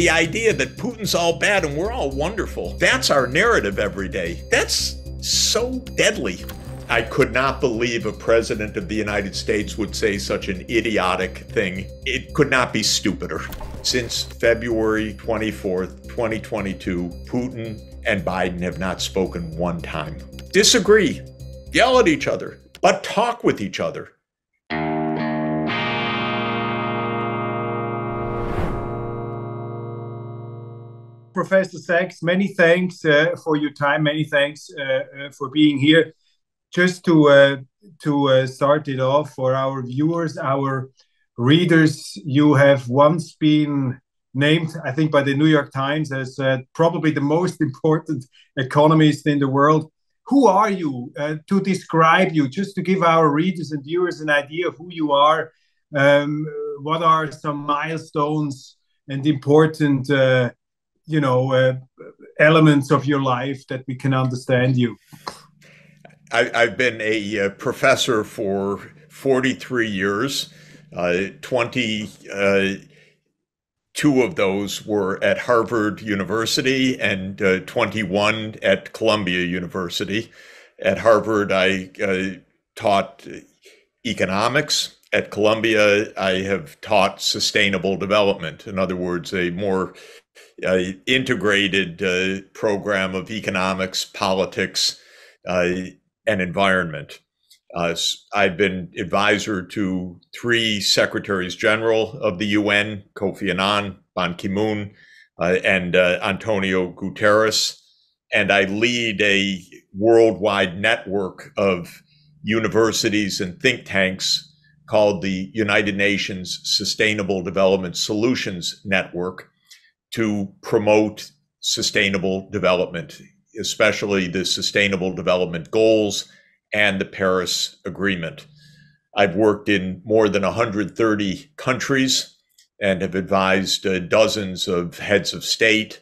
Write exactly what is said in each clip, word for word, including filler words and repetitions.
The idea that Putin's all bad and we're all wonderful. That's our narrative every day. That's so deadly. I could not believe a president of the United States would say such an idiotic thing. It could not be stupider. Since February twenty-fourth, twenty twenty-two, Putin and Biden have not spoken one time. Disagree, yell at each other, but talk with each other. Professor Sachs, many thanks uh, for your time. Many thanks uh, uh, for being here. Just to uh, to uh, start it off for our viewers, our readers, you have once been named, I think, by the New York Times as uh, probably the most important economist in the world. Who are you? Uh, to describe you, just to give our readers and viewers an idea of who you are, um, what are some milestones and important uh, you know, uh, elements of your life that we can understand you? I, I've been a uh, professor for forty-three years. Uh, twenty-two of those were at Harvard University and uh, twenty-one at Columbia University. At Harvard, I uh, taught economics. At Columbia, I have taught sustainable development. In other words, a more uh, integrated uh, program of economics, politics, uh, and environment. Uh, I've been advisor to three secretaries general of the U N, Kofi Annan, Ban Ki-moon, uh, and uh, Antonio Guterres. And I lead a worldwide network of universities and think tanks called the United Nations Sustainable Development Solutions Network to promote sustainable development, especially the Sustainable Development Goals and the Paris Agreement. I've worked in more than one hundred thirty countries and have advised uh, dozens of heads of state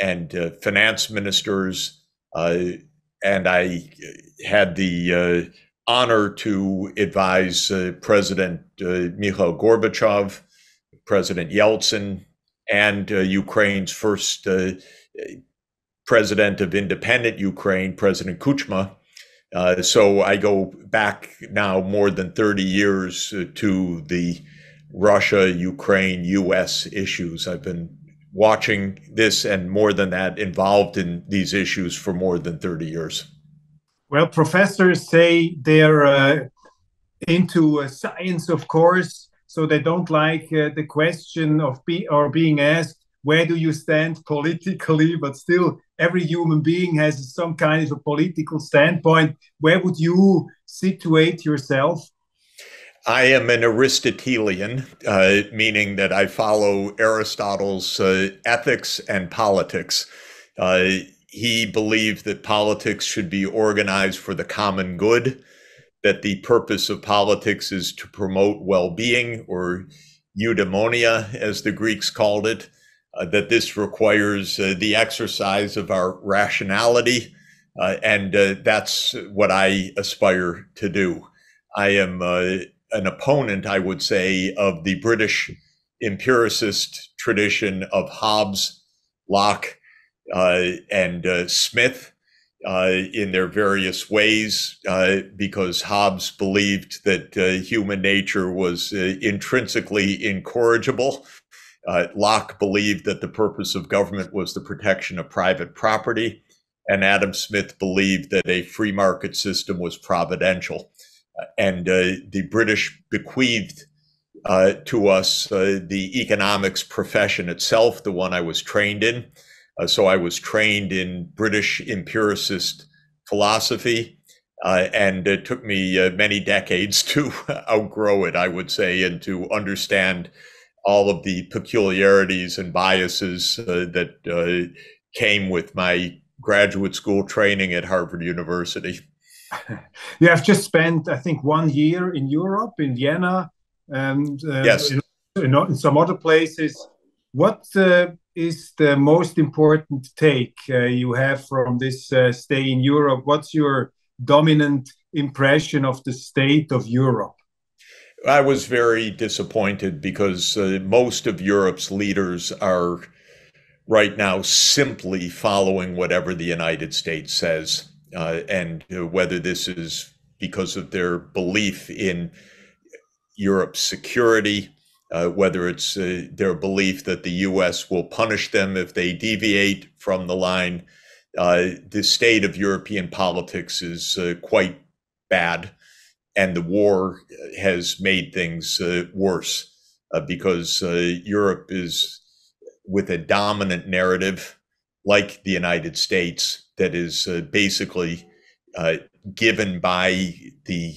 and uh, finance ministers. Uh, and I had the uh, honor to advise uh, President uh, Mikhail Gorbachev, President Yeltsin, and uh, Ukraine's first uh, president of independent Ukraine, President Kuchma. Uh, so I go back now more than thirty years uh, to the Russia, Ukraine, U S issues. I've been watching this and more than that, involved in these issues for more than thirty years. Well, professors say they're uh, into uh, science, of course, so they don't like uh, the question of be or being asked, where do you stand politically? But still, every human being has some kind of a political standpoint. Where would you situate yourself? I am an Aristotelian, uh, meaning that I follow Aristotle's uh, ethics and politics. Uh, he believed that politics should be organized for the common good, that the purpose of politics is to promote well-being, or eudaimonia, as the Greeks called it. Uh, that this requires uh, the exercise of our rationality, uh, and uh, that's what I aspire to do. I am uh, an opponent, I would say, of the British empiricist tradition of Hobbes, Locke, uh, and uh, Smith uh, in their various ways, uh, because Hobbes believed that uh, human nature was uh, intrinsically incorrigible. Uh, Locke believed that the purpose of government was the protection of private property, and Adam Smith believed that a free market system was providential. Uh, and uh, the British bequeathed uh, to us uh, the economics profession itself, the one I was trained in. Uh, so I was trained in British empiricist philosophy, uh, and it took me uh, many decades to outgrow it, I would say, and to understand all of the peculiarities and biases uh, that uh, came with my graduate school training at Harvard University. You have just spent, I think, one year in Europe, in Vienna, and uh, yes. in, in some other places. What uh, is the most important take uh, you have from this uh, stay in Europe? What's your dominant impression of the state of Europe? I was very disappointed because uh, most of Europe's leaders are right now simply following whatever the United States says, uh, and uh, whether this is because of their belief in Europe's security, uh, whether it's uh, their belief that the U S will punish them if they deviate from the line. Uh, the state of European politics is uh, quite bad, and the war has made things uh, worse uh, because uh, Europe is with a dominant narrative like the United States that is uh, basically uh, given by the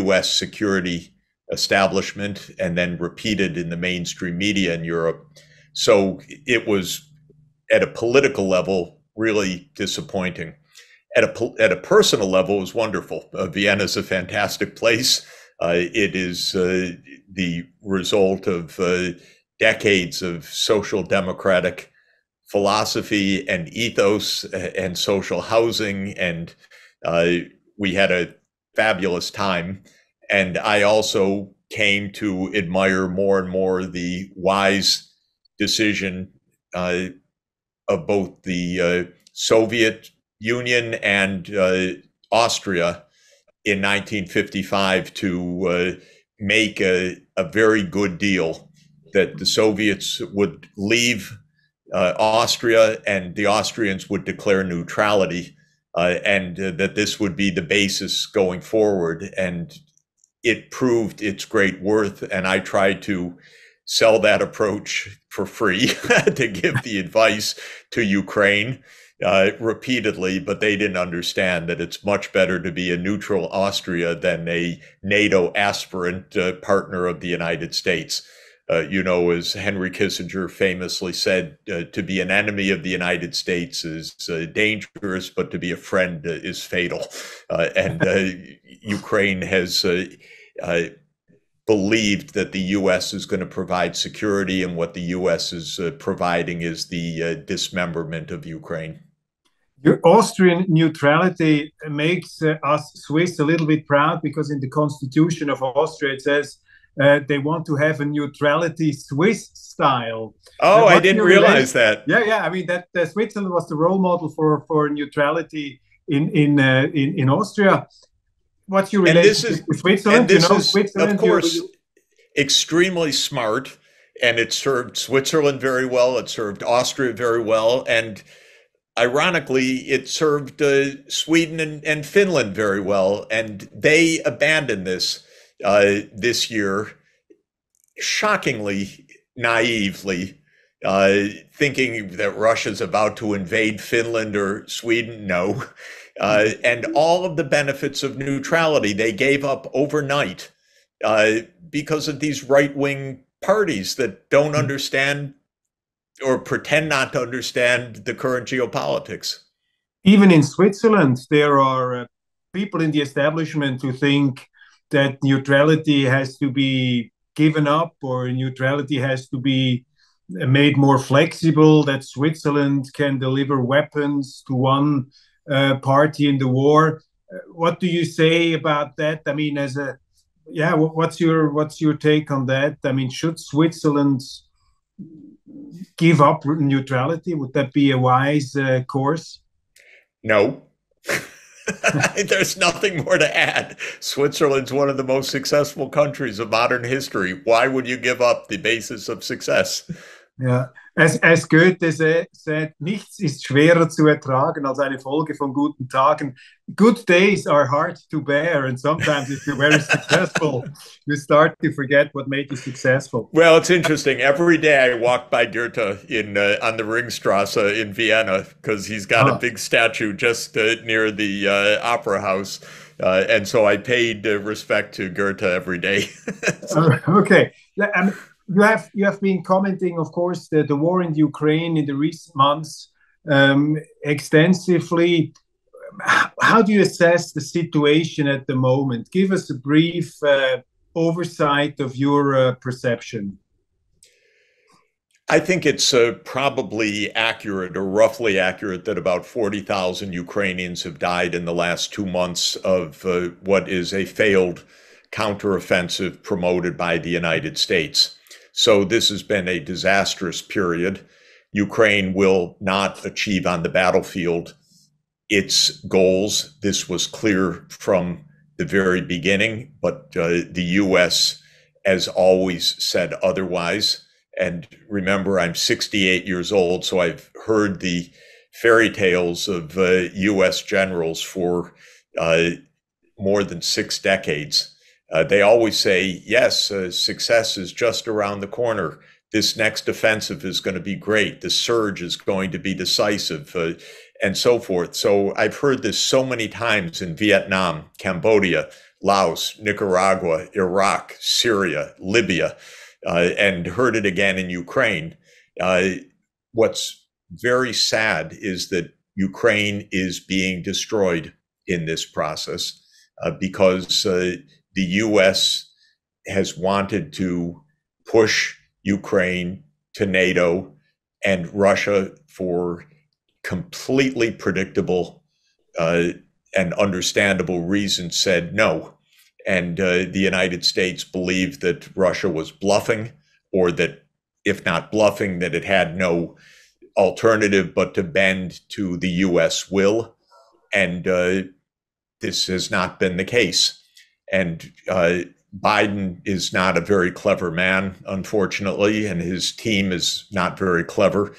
U S security establishment and then repeated in the mainstream media in Europe. So it was, at a political level, really disappointing. At a, at a personal level, it was wonderful. Uh, Vienna is a fantastic place. Uh, it is uh, the result of uh, decades of social democratic philosophy and ethos and social housing. And uh, we had a fabulous time. And I also came to admire more and more the wise decision uh, of both the uh, Soviet Union and uh, Austria in nineteen fifty-five to uh, make a, a very good deal that the Soviets would leave uh, Austria and the Austrians would declare neutrality, uh, and uh, that this would be the basis going forward. And it proved its great worth, and I tried to sell that approach for free to give the advice to Ukraine uh, repeatedly, but they didn't understand that it's much better to be a neutral Austria than a NATO aspirant uh, partner of the United States. Uh, you know, as Henry Kissinger famously said, uh, to be an enemy of the United States is uh, dangerous, but to be a friend uh, is fatal. Uh, and uh, Ukraine has uh, uh, believed that the U S is going to provide security, and what the U S is uh, providing is the uh, dismemberment of Ukraine. Your Austrian neutrality makes uh, us Swiss a little bit proud, because in the constitution of Austria it says, Uh, they want to have a neutrality Swiss style. Oh, I didn't realize that. Yeah, yeah. I mean, that uh, Switzerland was the role model for for neutrality in in uh, in, in Austria. What's your relationship to Switzerland? And this is, of course, extremely smart, and it served Switzerland very well. It served Austria very well, and ironically, it served uh, Sweden and, and Finland very well. And they abandoned this. Uh, this year, shockingly naively, uh, thinking that Russia's about to invade Finland or Sweden. No. Uh, and all of the benefits of neutrality they gave up overnight uh, because of these right-wing parties that don't understand or pretend not to understand the current geopolitics. Even in Switzerland, there are uh, people in the establishment who think that neutrality has to be given up, or neutrality has to be made more flexible, that Switzerland can deliver weapons to one uh, party in the war. What do you say about that? I mean, as a, yeah, what's your, what's your take on that? I mean, should Switzerland give up neutrality? Would that be a wise uh, course? No. There's nothing more to add. Switzerland's one of the most successful countries of modern history. Why would you give up the basis of success? Yeah, as, as Goethe said, nichts ist schwerer zu ertragen als eine Folge von guten Tagen. Good days are hard to bear, and sometimes if you're very successful, you start to forget what made you successful. Well, it's interesting. Every day I walk by Goethe in uh, on the Ringstrasse in Vienna, because he's got ah. a big statue just uh, near the uh, opera house. Uh, and so I paid uh, respect to Goethe every day. So. uh, okay. Um, You have you have been commenting, of course, the, the war in Ukraine in the recent months um, extensively. How do you assess the situation at the moment? Give us a brief uh, oversight of your uh, perception. I think it's uh, probably accurate, or roughly accurate, that about forty thousand Ukrainians have died in the last two months of uh, what is a failed counteroffensive promoted by the United States. So this has been a disastrous period. Ukraine will not achieve on the battlefield its goals. This was clear from the very beginning, but uh, the U S has always said otherwise. And remember, I'm sixty-eight years old, so I've heard the fairy tales of uh, U S generals for uh, more than six decades. Uh, they always say, yes, uh, success is just around the corner. This next offensive is going to be great. The surge is going to be decisive, uh, and so forth. So I've heard this so many times in Vietnam, Cambodia, Laos, Nicaragua, Iraq, Syria, Libya, uh, and heard it again in Ukraine. Uh, what's very sad is that Ukraine is being destroyed in this process uh, because uh, the U S has wanted to push Ukraine to NATO and Russia for completely predictable uh, and understandable reasons, said no. And uh, the United States believed that Russia was bluffing, or that if not bluffing, that it had no alternative but to bend to the U S will. And uh, this has not been the case. And uh, Biden is not a very clever man, unfortunately, and his team is not very clever.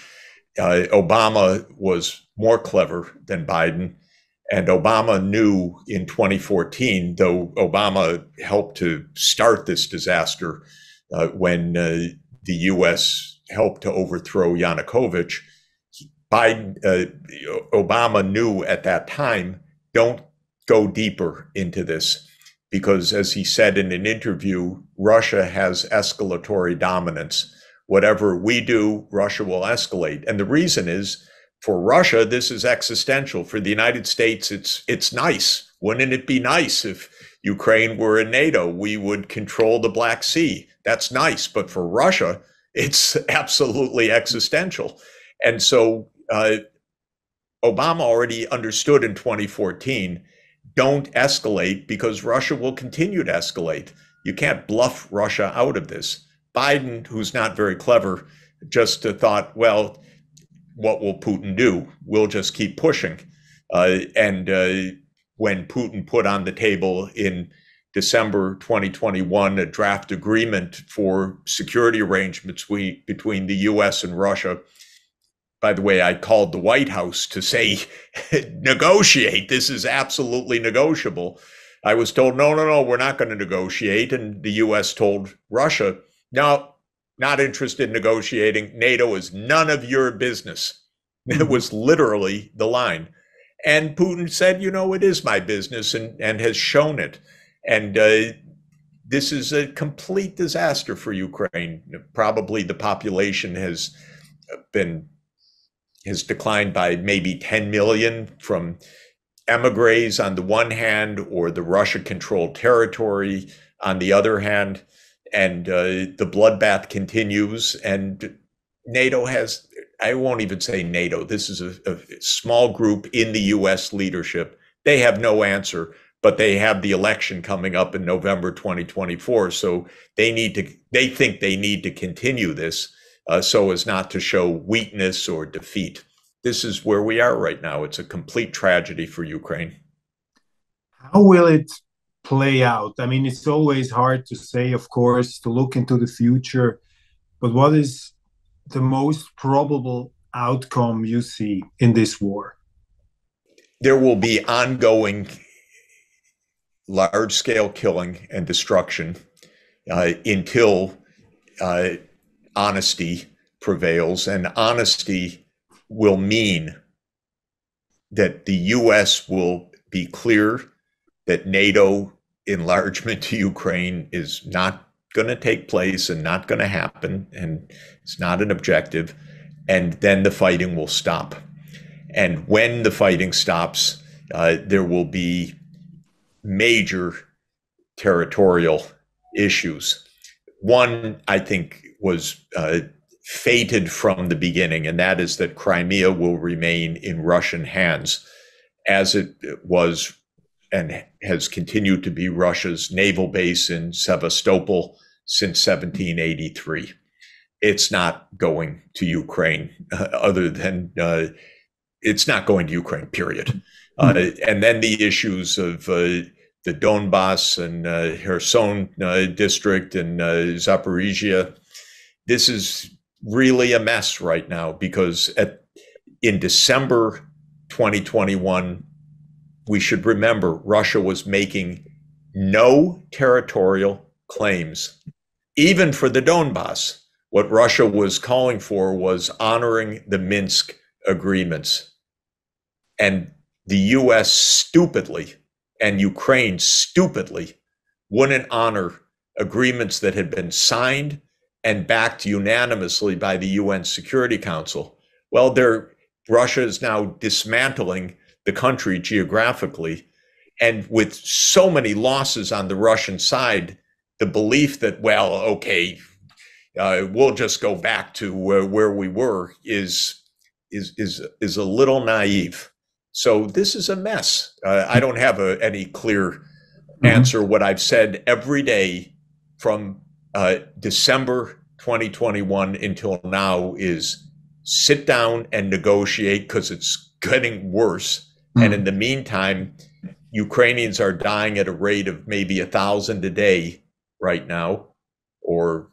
Uh, Obama was more clever than Biden, and Obama knew in twenty fourteen, though Obama helped to start this disaster uh, when uh, the U S helped to overthrow Yanukovych. Biden, uh, Obama knew at that time, don't go deeper into this, because as he said in an interview, Russia has escalatory dominance. Whatever we do, Russia will escalate. And the reason is, for Russia, this is existential. For the United States, it's it's nice. Wouldn't it be nice if Ukraine were in NATO? We would control the Black Sea. That's nice. But for Russia, it's absolutely existential. And so uh, Obama already understood in twenty fourteen, don't escalate, because Russia will continue to escalate. You can't bluff Russia out of this. Biden, who's not very clever, just thought, well, what will Putin do? We'll just keep pushing. Uh, and uh, when Putin put on the table in December twenty twenty-one a draft agreement for security arrangements we, between the U S and Russia, by the way, I called the White House to say, negotiate, this is absolutely negotiable. I was told, no, no, no, we're not going to negotiate. And the U S told Russia, no, not interested in negotiating. NATO is none of your business. It was literally the line. And Putin said, you know, it is my business, and, and has shown it. And uh, this is a complete disaster for Ukraine. Probably the population has been, has declined by maybe ten million from emigres on the one hand, or the Russia-controlled territory on the other hand. And uh, the bloodbath continues, and NATO has, I won't even say NATO, this is a, a small group in the U S leadership. They have no answer, but they have the election coming up in November twenty twenty-four. So they need to, they think they need to continue this uh, so as not to show weakness or defeat. This is where we are right now. It's a complete tragedy for Ukraine. How will it play out? I mean, it's always hard to say, of course, to look into the future, but what is the most probable outcome you see in this war? There will be ongoing large-scale killing and destruction uh, until uh, honesty prevails, and honesty will mean that the U S will be clear that NATO enlargement to Ukraine is not going to take place and not going to happen, and it's not an objective, and then the fighting will stop. And when the fighting stops, uh, there will be major territorial issues. One, I think, was uh, fated from the beginning, and that is that Crimea will remain in Russian hands, as it was and has continued to be Russia's naval base in Sevastopol since seventeen eighty-three. it's not going to Ukraine uh, other than uh, it's not going to Ukraine, period. Mm-hmm. Uh, and then the issues of uh, the Donbas and uh, Kherson uh, district and uh, Zaporizhia. This is really a mess right now, because at, in December twenty twenty-one, we should remember Russia was making no territorial claims, even for the Donbas. What Russia was calling for was honoring the Minsk agreements. And the U S stupidly and Ukraine stupidly wouldn't honor agreements that had been signed and backed unanimously by the U N Security Council. Well, there, Russia is now dismantling the country geographically. And with so many losses on the Russian side, the belief that, well, okay, uh, we'll just go back to where, where we were is, is, is, is a little naive. So this is a mess. Uh, I don't have a, any clear answer. What I've said every day from uh, December twenty twenty-one until now is sit down and negotiate, because it's getting worse. Mm. And in the meantime, Ukrainians are dying at a rate of maybe a thousand a day right now, or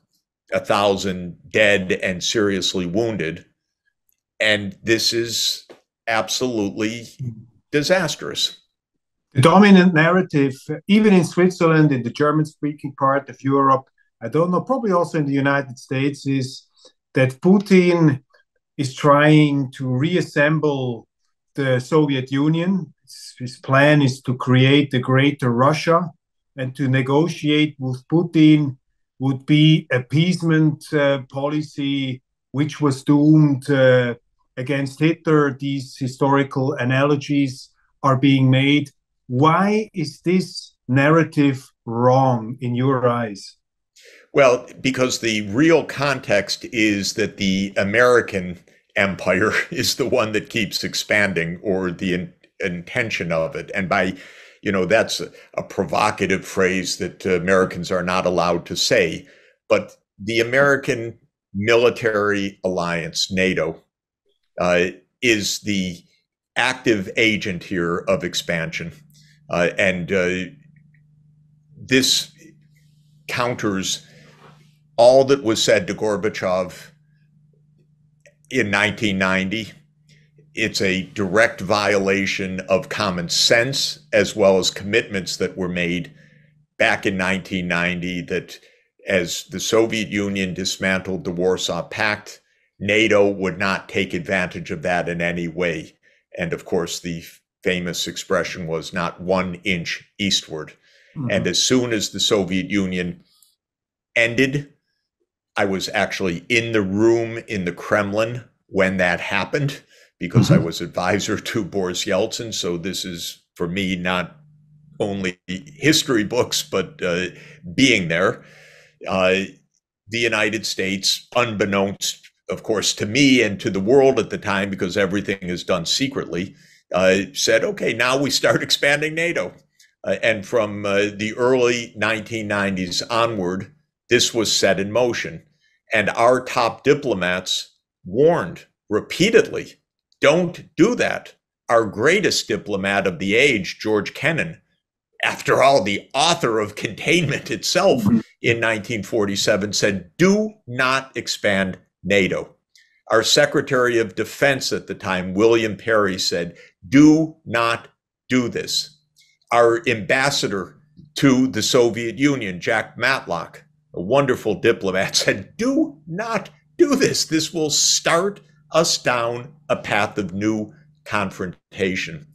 a thousand dead and seriously wounded. And this is absolutely disastrous. The dominant narrative, even in Switzerland, in the German-speaking part of Europe, I don't know, probably also in the United States, is that Putin is trying to reassemble the Soviet Union. His plan is to create a greater Russia, and to negotiate with Putin would be appeasement uh, policy, which was doomed uh, against Hitler. These historical analogies are being made. Why is this narrative wrong in your eyes? Well, because the real context is that the American empire is the one that keeps expanding, or the in intention of it. And by, you know, that's a, a provocative phrase that uh, Americans are not allowed to say. But the American military alliance, NATO, uh, is the active agent here of expansion. Uh, and uh, this counters all that was said to Gorbachev in nineteen ninety. It's a direct violation of common sense, as well as commitments that were made back in nineteen ninety, that as the Soviet Union dismantled the Warsaw Pact, NATO would not take advantage of that in any way. And of course, the famous expression was not one inch eastward. Mm-hmm. And as soon as the Soviet Union ended, I was actually in the room in the Kremlin when that happened, because mm-hmm. I was advisor to Boris Yeltsin. So this is, for me, not only history books, but uh, being there. Uh, the United States, unbeknownst, of course, to me and to the world at the time, because everything is done secretly, uh, said, okay, now we start expanding NATO. Uh, and from uh, the early nineteen nineties onward, this was set in motion. And our top diplomats warned repeatedly, don't do that. Our greatest diplomat of the age, George Kennan, after all, the author of Containment itself in nineteen forty-seven, said, do not expand NATO. Our Secretary of Defense at the time, William Perry, said, do not do this. Our ambassador to the Soviet Union, Jack Matlock, a wonderful diplomat, said, do not do this. This will start us down a path of new confrontation.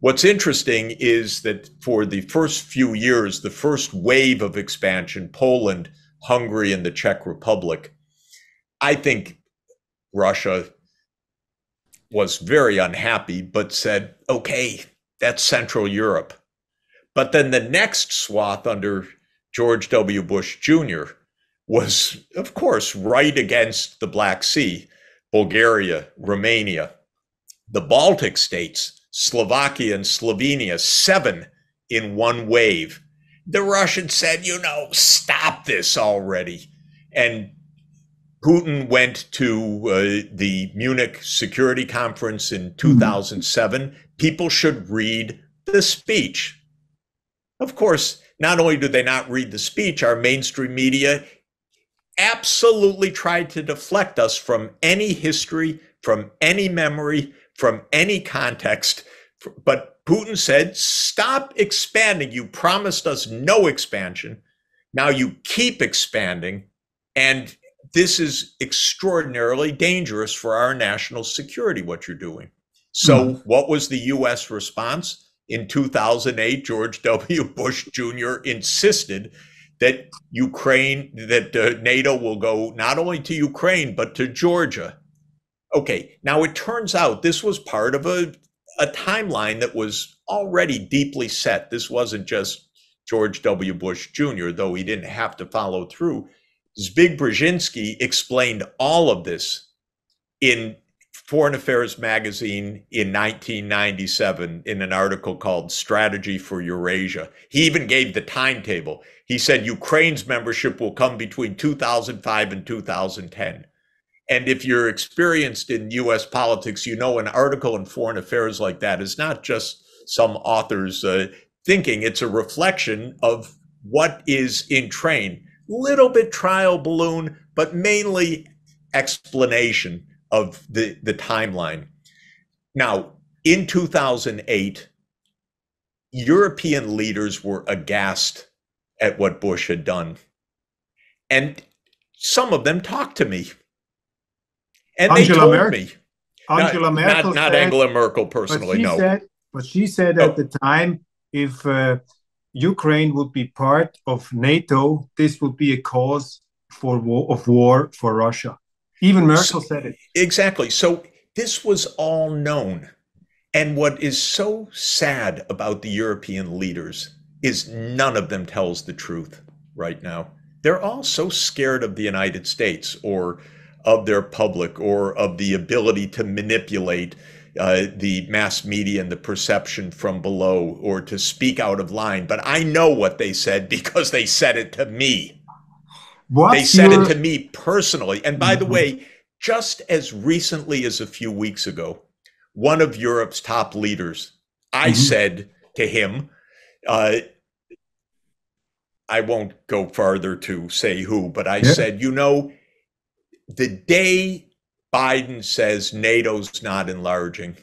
What's interesting is that for the first few years, the first wave of expansion, Poland, Hungary, and the Czech Republic, I think Russia was very unhappy, but said, okay, that's Central Europe. But then the next swath under George W. Bush Junior was, of course, right against the Black Sea, Bulgaria, Romania, the Baltic states, Slovakia and Slovenia, seven in one wave. The Russians said, you know, stop this already. And Putin went to uh, the Munich Security Conference in two thousand seven. People should read the speech. Of course, not only do they not read the speech, our mainstream media absolutely tried to deflect us from any history, from any memory, from any context. But Putin said, stop expanding. You promised us no expansion. Now you keep expanding. And this is extraordinarily dangerous for our national security, what you're doing. So what was the U S response? In two thousand eight, George W. Bush Junior insisted that Ukraine, that uh, NATO will go not only to Ukraine, but to Georgia. Okay, now it turns out this was part of a, a timeline that was already deeply set. This wasn't just George W. Bush Junior, though he didn't have to follow through. Zbig Brzezinski explained all of this in Foreign Affairs magazine in nineteen ninety-seven in an article called Strategy for Eurasia. He even gave the timetable. He said Ukraine's membership will come between two thousand five and two thousand ten. And if you're experienced in U S politics, you know an article in Foreign Affairs like that is not just some author's uh, thinking. It's a reflection of what is in train. Little bit trial balloon, but mainly explanation of the, the timeline. Now, in two thousand eight, European leaders were aghast at what Bush had done. And some of them talked to me. And Angela they told Merkel, me. Angela not, Merkel Not, not said, Angela Merkel personally, but no. Said, but she said oh. at the time, if uh, Ukraine would be part of NATO, this would be a cause for war, of war for Russia. Even Merkel said it. Exactly. So this was all known. And what is so sad about the European leaders is none of them tells the truth right now. They're all so scared of the United States or of their public or of the ability to manipulate uh, the mass media and the perception from below or to speak out of line. But I know what they said because they said it to me. What's they said your... it to me personally. And by mm-hmm. the way, just as recently as a few weeks ago, one of Europe's top leaders, I mm-hmm. said to him, uh, I won't go farther to say who, but I yeah. said, you know, the day Biden says NATO's not enlarging,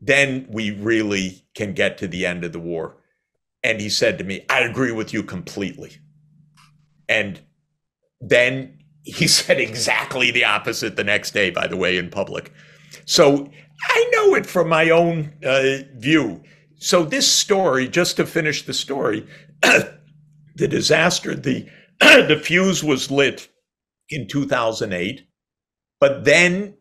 then we really can get to the end of the war. And he said to me, I agree with you completely. And then he said exactly the opposite the next day, by the way, in public. So I know it from my own uh, view. So this story, just to finish the story, the disaster, the, the fuse was lit in two thousand eight, but then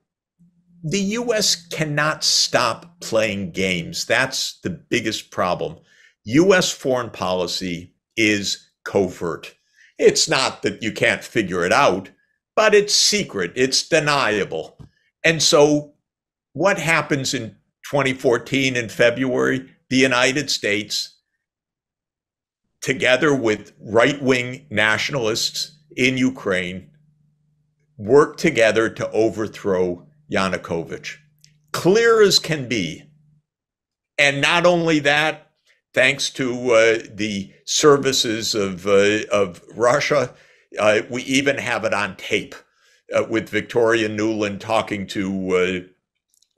the U S cannot stop playing games. That's the biggest problem. U S foreign policy is covert. It's not that you can't figure it out, but it's secret, it's deniable. And so what happens in twenty fourteen in February? The United States, together with right-wing nationalists in Ukraine, worked together to overthrow Yanukovych. Clear as can be. And not only that, thanks to uh, the services of, uh, of Russia, uh, we even have it on tape uh, with Victoria Nuland talking to uh,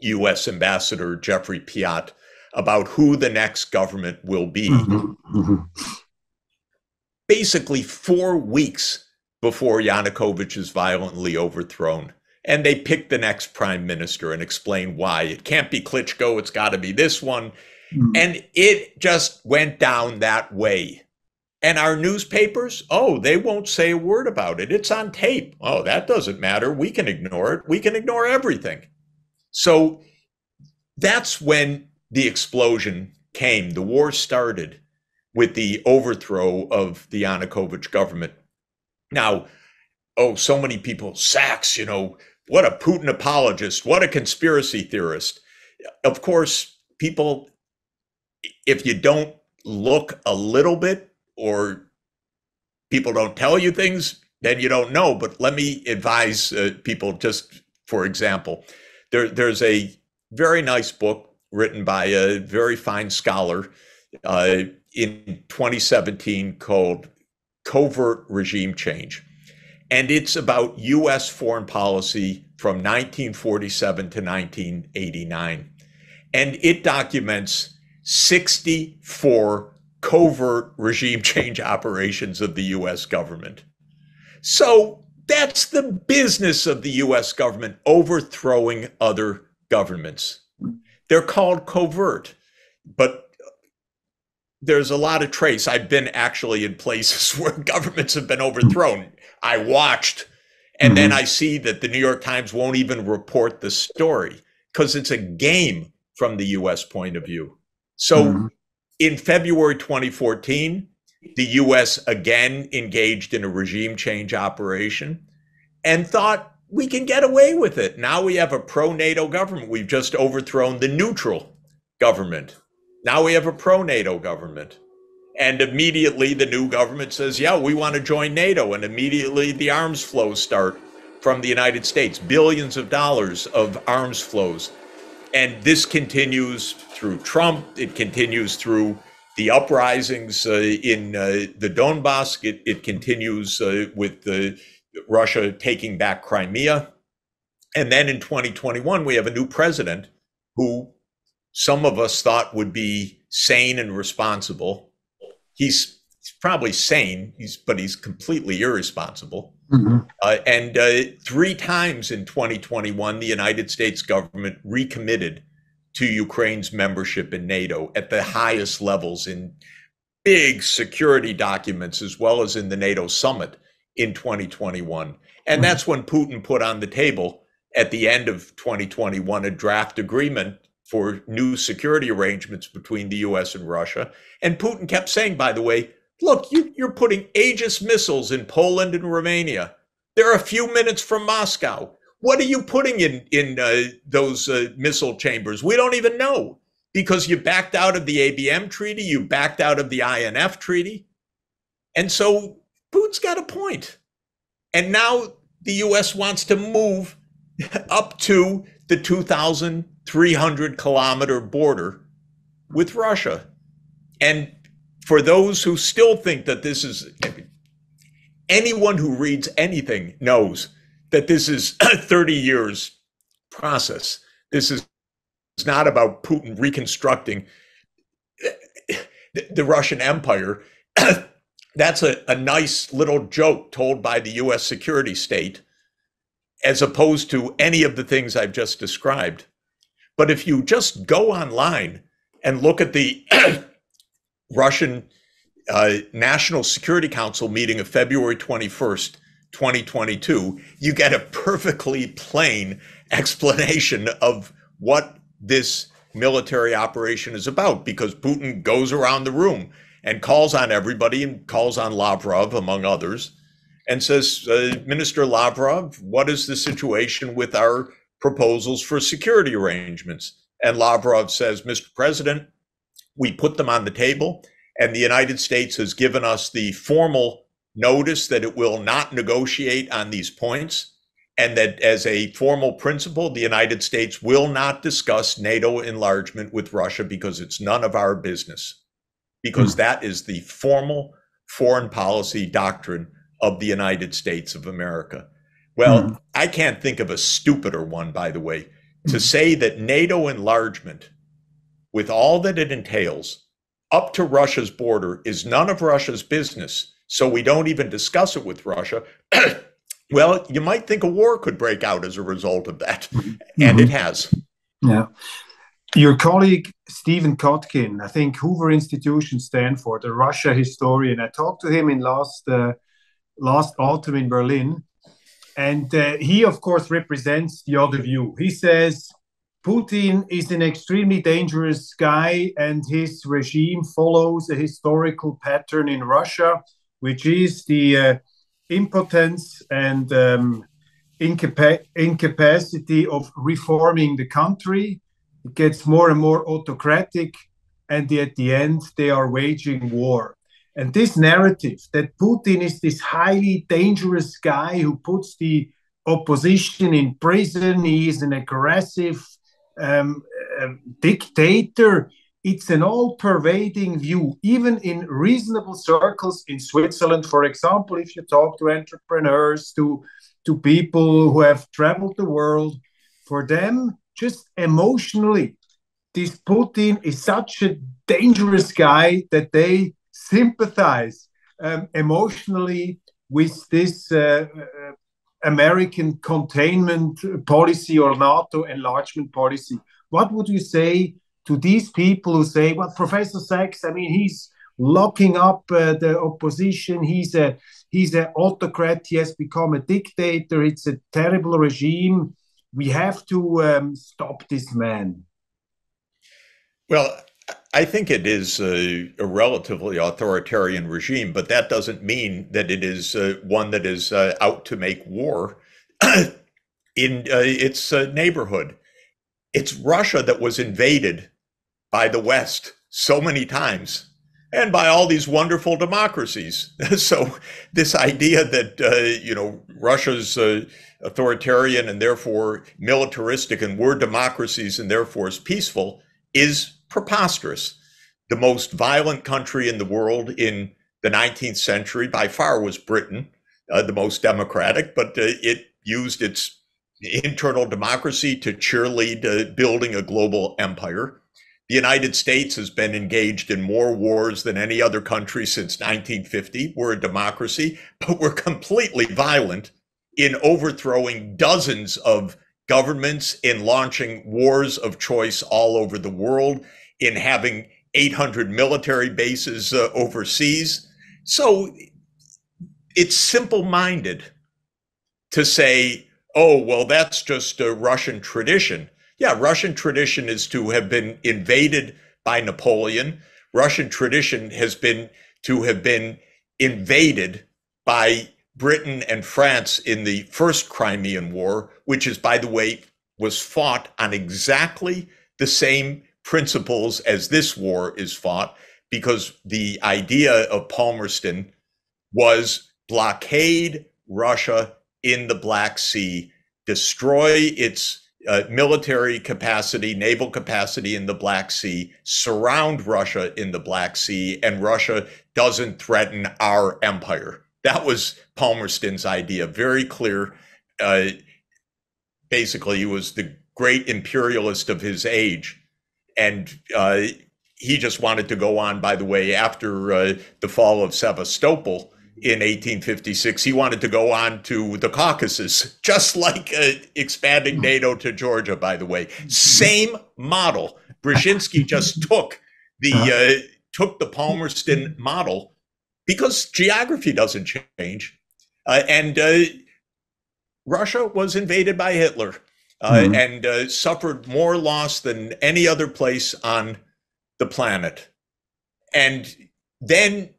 U S Ambassador Jeffrey Piat about who the next government will be. Mm-hmm. Mm-hmm. Basically four weeks before Yanukovych is violently overthrown. And they pick the next prime minister and explain why. It can't be Klitschko, it's got to be this one. And it just went down that way. And our newspapers, oh, they won't say a word about it. It's on tape. Oh, that doesn't matter. We can ignore it. We can ignore everything. So that's when the explosion came. The war started with the overthrow of the Yanukovych government. Now, oh, so many people, Sachs, you know, what a Putin apologist, what a conspiracy theorist. Of course, people... if you don't look a little bit or people don't tell you things, then you don't know. But let me advise uh, people, just for example, there, there's a very nice book written by a very fine scholar uh, in twenty seventeen called Covert Regime Change. And it's about U S foreign policy from nineteen forty-seven to nineteen eighty-nine. And it documents sixty-four covert regime change operations of the U S government. So that's the business of the U S government, overthrowing other governments. They're called covert, but there's a lot of trace. I've been actually in places where governments have been overthrown. I watched, and then I see that the New York Times won't even report the story because it's a game from the U S point of view. So mm-hmm. in February twenty fourteen, the U S again engaged in a regime change operation and thought we can get away with it. Now we have a pro-NATO government. We've just overthrown the neutral government. Now we have a pro-NATO government. And immediately the new government says, yeah, we want to join NATO. And immediately the arms flows start from the United States, billions of dollars of arms flows. And this continues through Trump. It continues through the uprisings uh, in uh, the Donbas. It, it continues uh, with uh, Russia taking back Crimea. And then in twenty twenty-one, we have a new president who some of us thought would be sane and responsible. He's, he's probably sane, he's, but he's completely irresponsible. Mm-hmm. uh, and uh, three times in twenty twenty-one, the United States government recommitted to Ukraine's membership in NATO at the highest levels in big security documents, as well as in the NATO summit in twenty twenty-one. And mm-hmm. that's when Putin put on the table at the end of twenty twenty-one a draft agreement for new security arrangements between the U S and Russia. And Putin kept saying, by the way, look, you, you're putting Aegis missiles in Poland and Romania. They're a few minutes from Moscow. What are you putting in, in uh, those uh, missile chambers? We don't even know, because you backed out of the A B M treaty, you backed out of the I N F treaty. And so Putin's got a point. And now the U S wants to move up to the two thousand three hundred kilometer border with Russia. And for those who still think that this is, anyone who reads anything knows that this is a thirty years process. This is not about Putin reconstructing the Russian Empire. That's a, a nice little joke told by the U S security state, as opposed to any of the things I've just described. But if you just go online and look at the Russian uh, National Security Council meeting of February twenty-first, twenty twenty-two, you get a perfectly plain explanation of what this military operation is about, because Putin goes around the room and calls on everybody and calls on Lavrov, among others, and says, uh, Minister Lavrov, what is the situation with our proposals for security arrangements? And Lavrov says, Mister President, we put them on the table, and the United States has given us the formal notice that it will not negotiate on these points, and that as a formal principle, the United States will not discuss NATO enlargement with Russia because it's none of our business, because that is the formal foreign policy doctrine of the United States of America. Well, mm-hmm. I can't think of a stupider one, by the way, mm-hmm. to say that NATO enlargement, with all that it entails, up to Russia's border is none of Russia's business, so we don't even discuss it with Russia. Well, you might think a war could break out as a result of that, mm-hmm. and it has. Yeah. Your colleague, Stephen Kotkin, I think Hoover Institution, Stanford, a Russia historian, I talked to him in last, uh, last autumn in Berlin. And uh, he, of course, represents the other view. He says Putin is an extremely dangerous guy, and his regime follows a historical pattern in Russia, which is the uh, impotence and um, incapa- incapacity of reforming the country. It gets more and more autocratic, and at the end, they are waging war. And this narrative that Putin is this highly dangerous guy who puts the opposition in prison, he is an aggressive um, uh, dictator, it's an all-pervading view, even in reasonable circles in Switzerland. For example, if you talk to entrepreneurs, to, to people who have traveled the world, for them, just emotionally, this Putin is such a dangerous guy that they sympathize um, emotionally with this uh, uh, American containment policy or NATO enlargement policy. What would you say to these people who say, well, Professor Sachs, I mean, he's locking up uh, the opposition, he's a he's an autocrat, he has become a dictator, it's a terrible regime, we have to um, stop this man? Well, I think it is a, a relatively authoritarian regime, but that doesn't mean that it is uh, one that is uh, out to make war in uh, its uh, neighborhood. It's Russia that was invaded by the West so many times and by all these wonderful democracies. So this idea that, uh, you know, Russia's uh, authoritarian and therefore militaristic and we're democracies and therefore is peaceful is preposterous. The most violent country in the world in the nineteenth century by far was Britain, uh, the most democratic, but uh, it used its internal democracy to cheerlead uh, building a global empire. The United States has been engaged in more wars than any other country since nineteen fifty. We're a democracy, but we're completely violent in overthrowing dozens of governments, in launching wars of choice all over the world, in having eight hundred military bases uh, overseas. So it's simple-minded to say, oh, well, that's just a Russian tradition. Yeah, Russian tradition is to have been invaded by Napoleon. Russian tradition has been to have been invaded by Britain and France in the first Crimean War, which is, by the way, was fought on exactly the same principles as this war is fought, because the idea of Palmerston was blockade Russia in the Black Sea, destroy its uh, military capacity, naval capacity in the Black Sea, surround Russia in the Black Sea, and Russia doesn't threaten our empire. That was Palmerston's idea, very clear. Uh, basically, he was the great imperialist of his age. And uh, he just wanted to go on, by the way, after uh, the fall of Sevastopol in eighteen fifty-six, he wanted to go on to the Caucasus, just like uh, expanding NATO to Georgia, by the way. Same model. Brzezinski just took the uh, took the Palmerston model because geography doesn't change. Uh, and uh, Russia was invaded by Hitler uh, mm-hmm. and uh, suffered more loss than any other place on the planet. And then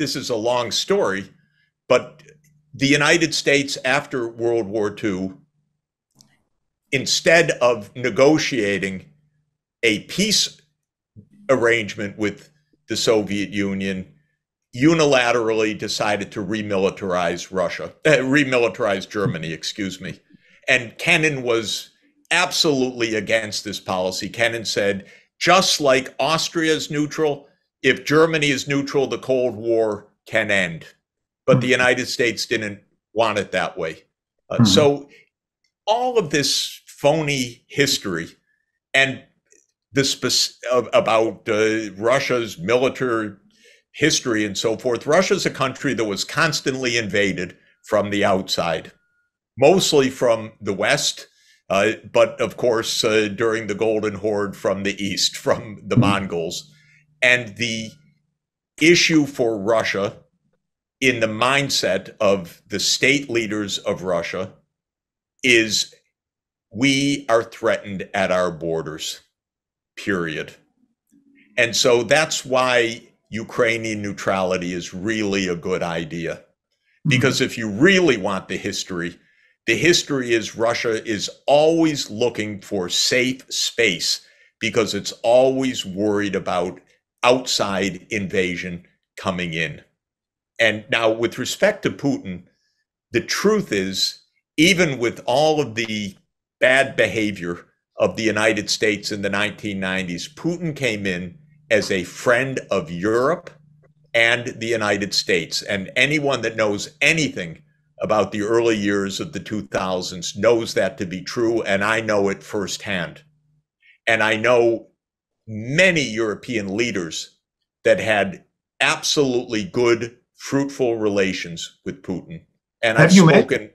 this is a long story, but the United States after World War Two, instead of negotiating a peace arrangement with the Soviet Union, unilaterally decided to remilitarize Russia, uh, remilitarize Germany, excuse me. And Kennan was absolutely against this policy. Kennan said, just like Austria is neutral, if Germany is neutral, the Cold War can end. But the United States didn't want it that way. Uh, mm-hmm. So all of this phony history and this spe- about uh, Russia's military history and so forth, Russia's a country that was constantly invaded from the outside, mostly from the West, uh, but of course, uh, during the Golden Horde from the East, from the mm-hmm. Mongols. And the issue for Russia in the mindset of the state leaders of Russia is we are threatened at our borders, period. And so that's why Ukrainian neutrality is really a good idea. Because if you really want the history, the history is Russia is always looking for safe space because it's always worried about outside invasion coming in. And now with respect to Putin, the truth is, even with all of the bad behavior of the United States in the nineteen nineties, Putin came in as a friend of Europe and the United States. And anyone that knows anything about the early years of the two thousands knows that to be true, and I know it firsthand. And I know many European leaders that had absolutely good, fruitful relations with Putin. And have I've you spoken.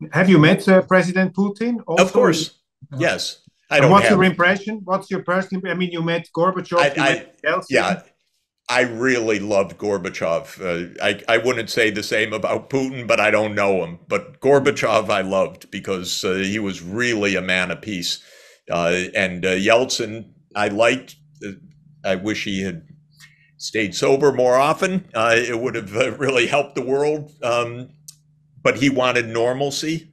Met, have you met uh, President Putin? Also? Of course, yes. I don't what's have, your impression? What's your personal? I mean, you met Gorbachev. I, you I, met Yeltsin. Yeah, I really loved Gorbachev. Uh, I I wouldn't say the same about Putin, but I don't know him. But Gorbachev, I loved because uh, he was really a man of peace. Uh, and uh, Yeltsin, I liked. Uh, I wish he had stayed sober more often. Uh, it would have uh, really helped the world. Um, but he wanted normalcy.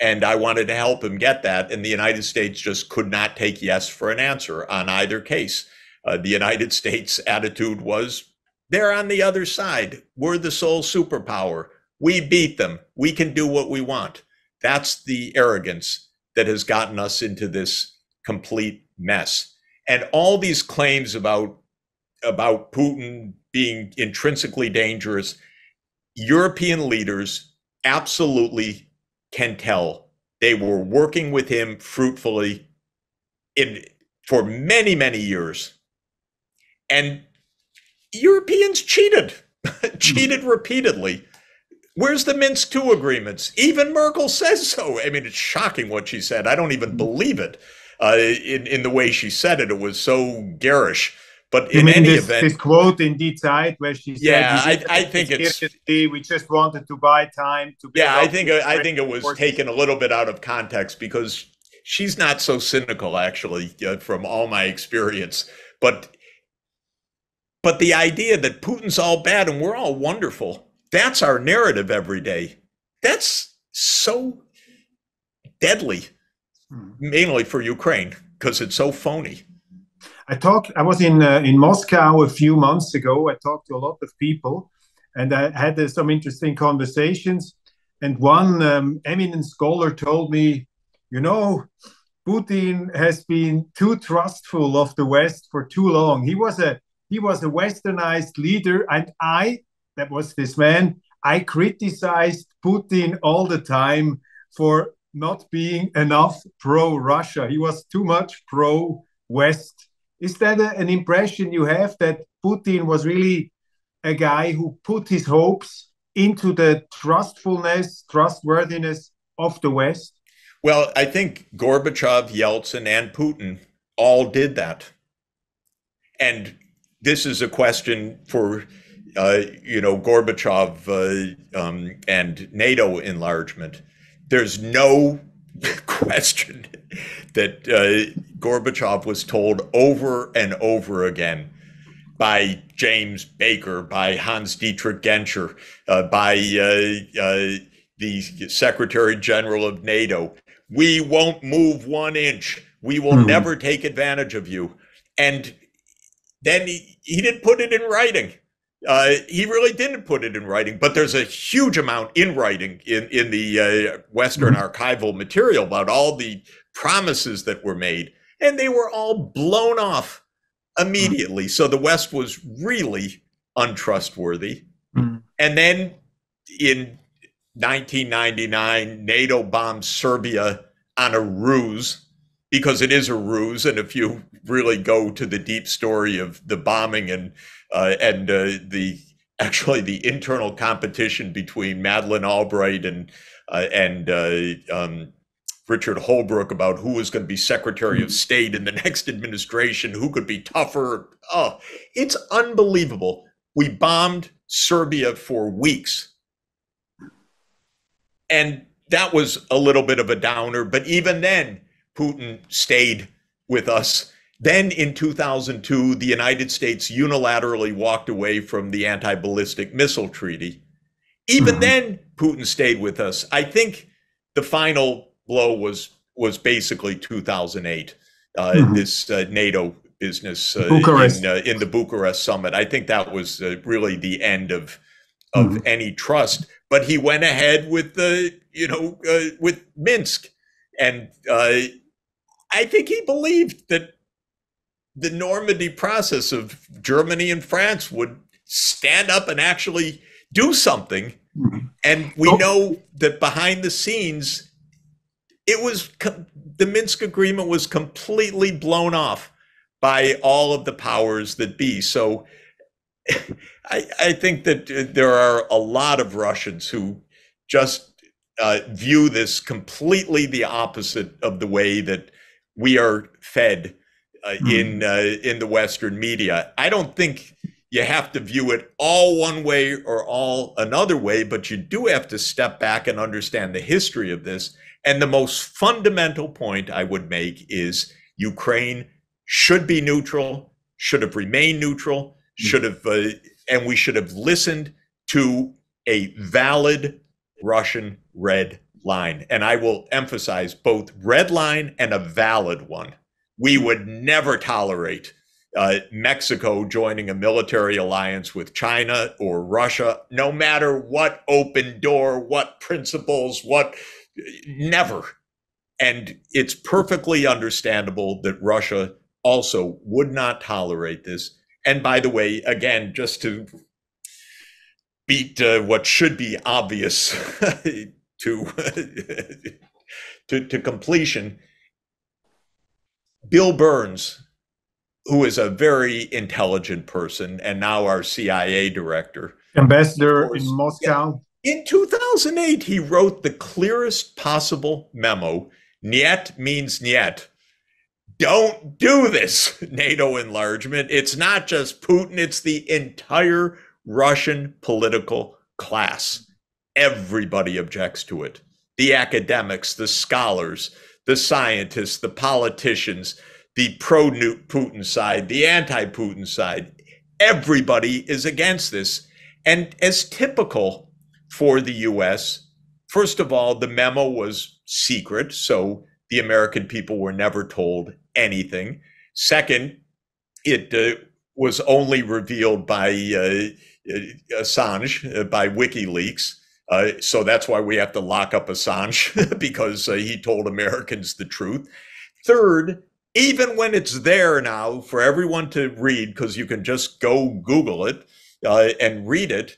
And I wanted to help him get that. And the United States just could not take yes for an answer on either case. Uh, the United States attitude was, they're on the other side. We're the sole superpower. We beat them. We can do what we want. That's the arrogance that has gotten us into this complete mess. And all these claims about, about Putin being intrinsically dangerous, European leaders absolutely can tell they were working with him fruitfully in for many, many years. And Europeans cheated, cheated repeatedly. Where's the Minsk two agreements? Even Merkel says so. I mean, it's shocking what she said. I don't even believe it uh, in, in the way she said it. It was so garish. But in any this, event, this quote in Die Zeit where she said, "Yeah, I, I think it's we just wanted to buy time to." Yeah, I think I think it was taken a little bit out of context because she's not so cynical, actually, uh, from all my experience. But but the idea that Putin's all bad and we're all wonderful—that's our narrative every day. That's so deadly, hmm. mainly for Ukraine, because it's so phony. I talked. I was in uh, in Moscow a few months ago. I talked to a lot of people, and I had uh, some interesting conversations. And one um, eminent scholar told me, you know, Putin has been too trustful of the West for too long. He was a he was a Westernized leader, and I, that was this man, I criticized Putin all the time for not being enough pro-Russia. He was too much pro-West. Is that a, an impression you have, that Putin was really a guy who put his hopes into the trustfulness, trustworthiness of the West? Well, I think Gorbachev, Yeltsin, and Putin all did that. And this is a question for, uh, you know, Gorbachev uh, um, and NATO enlargement. There's no question that uh, Gorbachev was told over and over again by James Baker, by Hans-Dietrich Genscher, uh, by uh, uh, the Secretary General of NATO, we won't move one inch. We will hmm. never take advantage of you. And then he, he didn't put it in writing. Uh, he really didn't put it in writing, but there's a huge amount in writing in, in the uh, Western archival material about all the promises that were made, and they were all blown off immediately. So the West was really untrustworthy. Mm. And then in nineteen ninety-nine, NATO bombed Serbia on a ruse, because it is a ruse. And if you really go to the deep story of the bombing and uh, and uh, the actually the internal competition between Madeleine Albright and uh, and uh, um, Richard Holbrooke about who was going to be Secretary of State in the next administration, who could be tougher. Oh, it's unbelievable. We bombed Serbia for weeks. And that was a little bit of a downer, but even then, Putin stayed with us. Then in two thousand two, the United States unilaterally walked away from the anti-ballistic missile treaty. Even mm-hmm. then, Putin stayed with us. I think the final blow was was basically two thousand eight, uh, mm-hmm. this uh, NATO business uh, in, uh, in the Bucharest summit. I think that was uh, really the end of of mm-hmm. any trust. But he went ahead with the, you know, uh, with Minsk, and uh, I think he believed that the Normandy process of Germany and France would stand up and actually do something. Mm-hmm. And we oh. know that behind the scenes, it was the Minsk agreement was completely blown off by all of the powers that be. So I, I think that there are a lot of Russians who just uh, view this completely the opposite of the way that we are fed uh, mm-hmm. in uh, in the Western media. I don't think you have to view it all one way or all another way, but you do have to step back and understand the history of this. And the most fundamental point I would make is Ukraine should be neutral, should have remained neutral, should have, uh, and we should have listened to a valid Russian red line. And I will emphasize both red line and a valid one. We would never tolerate uh, Mexico joining a military alliance with China or Russia, no matter what open door, what principles, what... Never. And it's perfectly understandable that Russia also would not tolerate this. And by the way, again, just to beat uh, what should be obvious to, to, to completion, Bill Burns, who is a very intelligent person and now our C I A director. Ambassador course, in Moscow. Yeah. In two thousand eight, he wrote the clearest possible memo. Niet means niet. Don't do this, NATO enlargement. It's not just Putin, it's the entire Russian political class. Everybody objects to it. The academics, the scholars, the scientists, the politicians, the pro-Putin side, the anti-Putin side. Everybody is against this. And as typical for the U S, first of all, the memo was secret, so the American people were never told anything. Second, it uh, was only revealed by uh, Assange, uh, by WikiLeaks. Uh, so that's why we have to lock up Assange, because uh, he told Americans the truth. Third, even when it's there now for everyone to read, because you can just go Google it uh, and read it,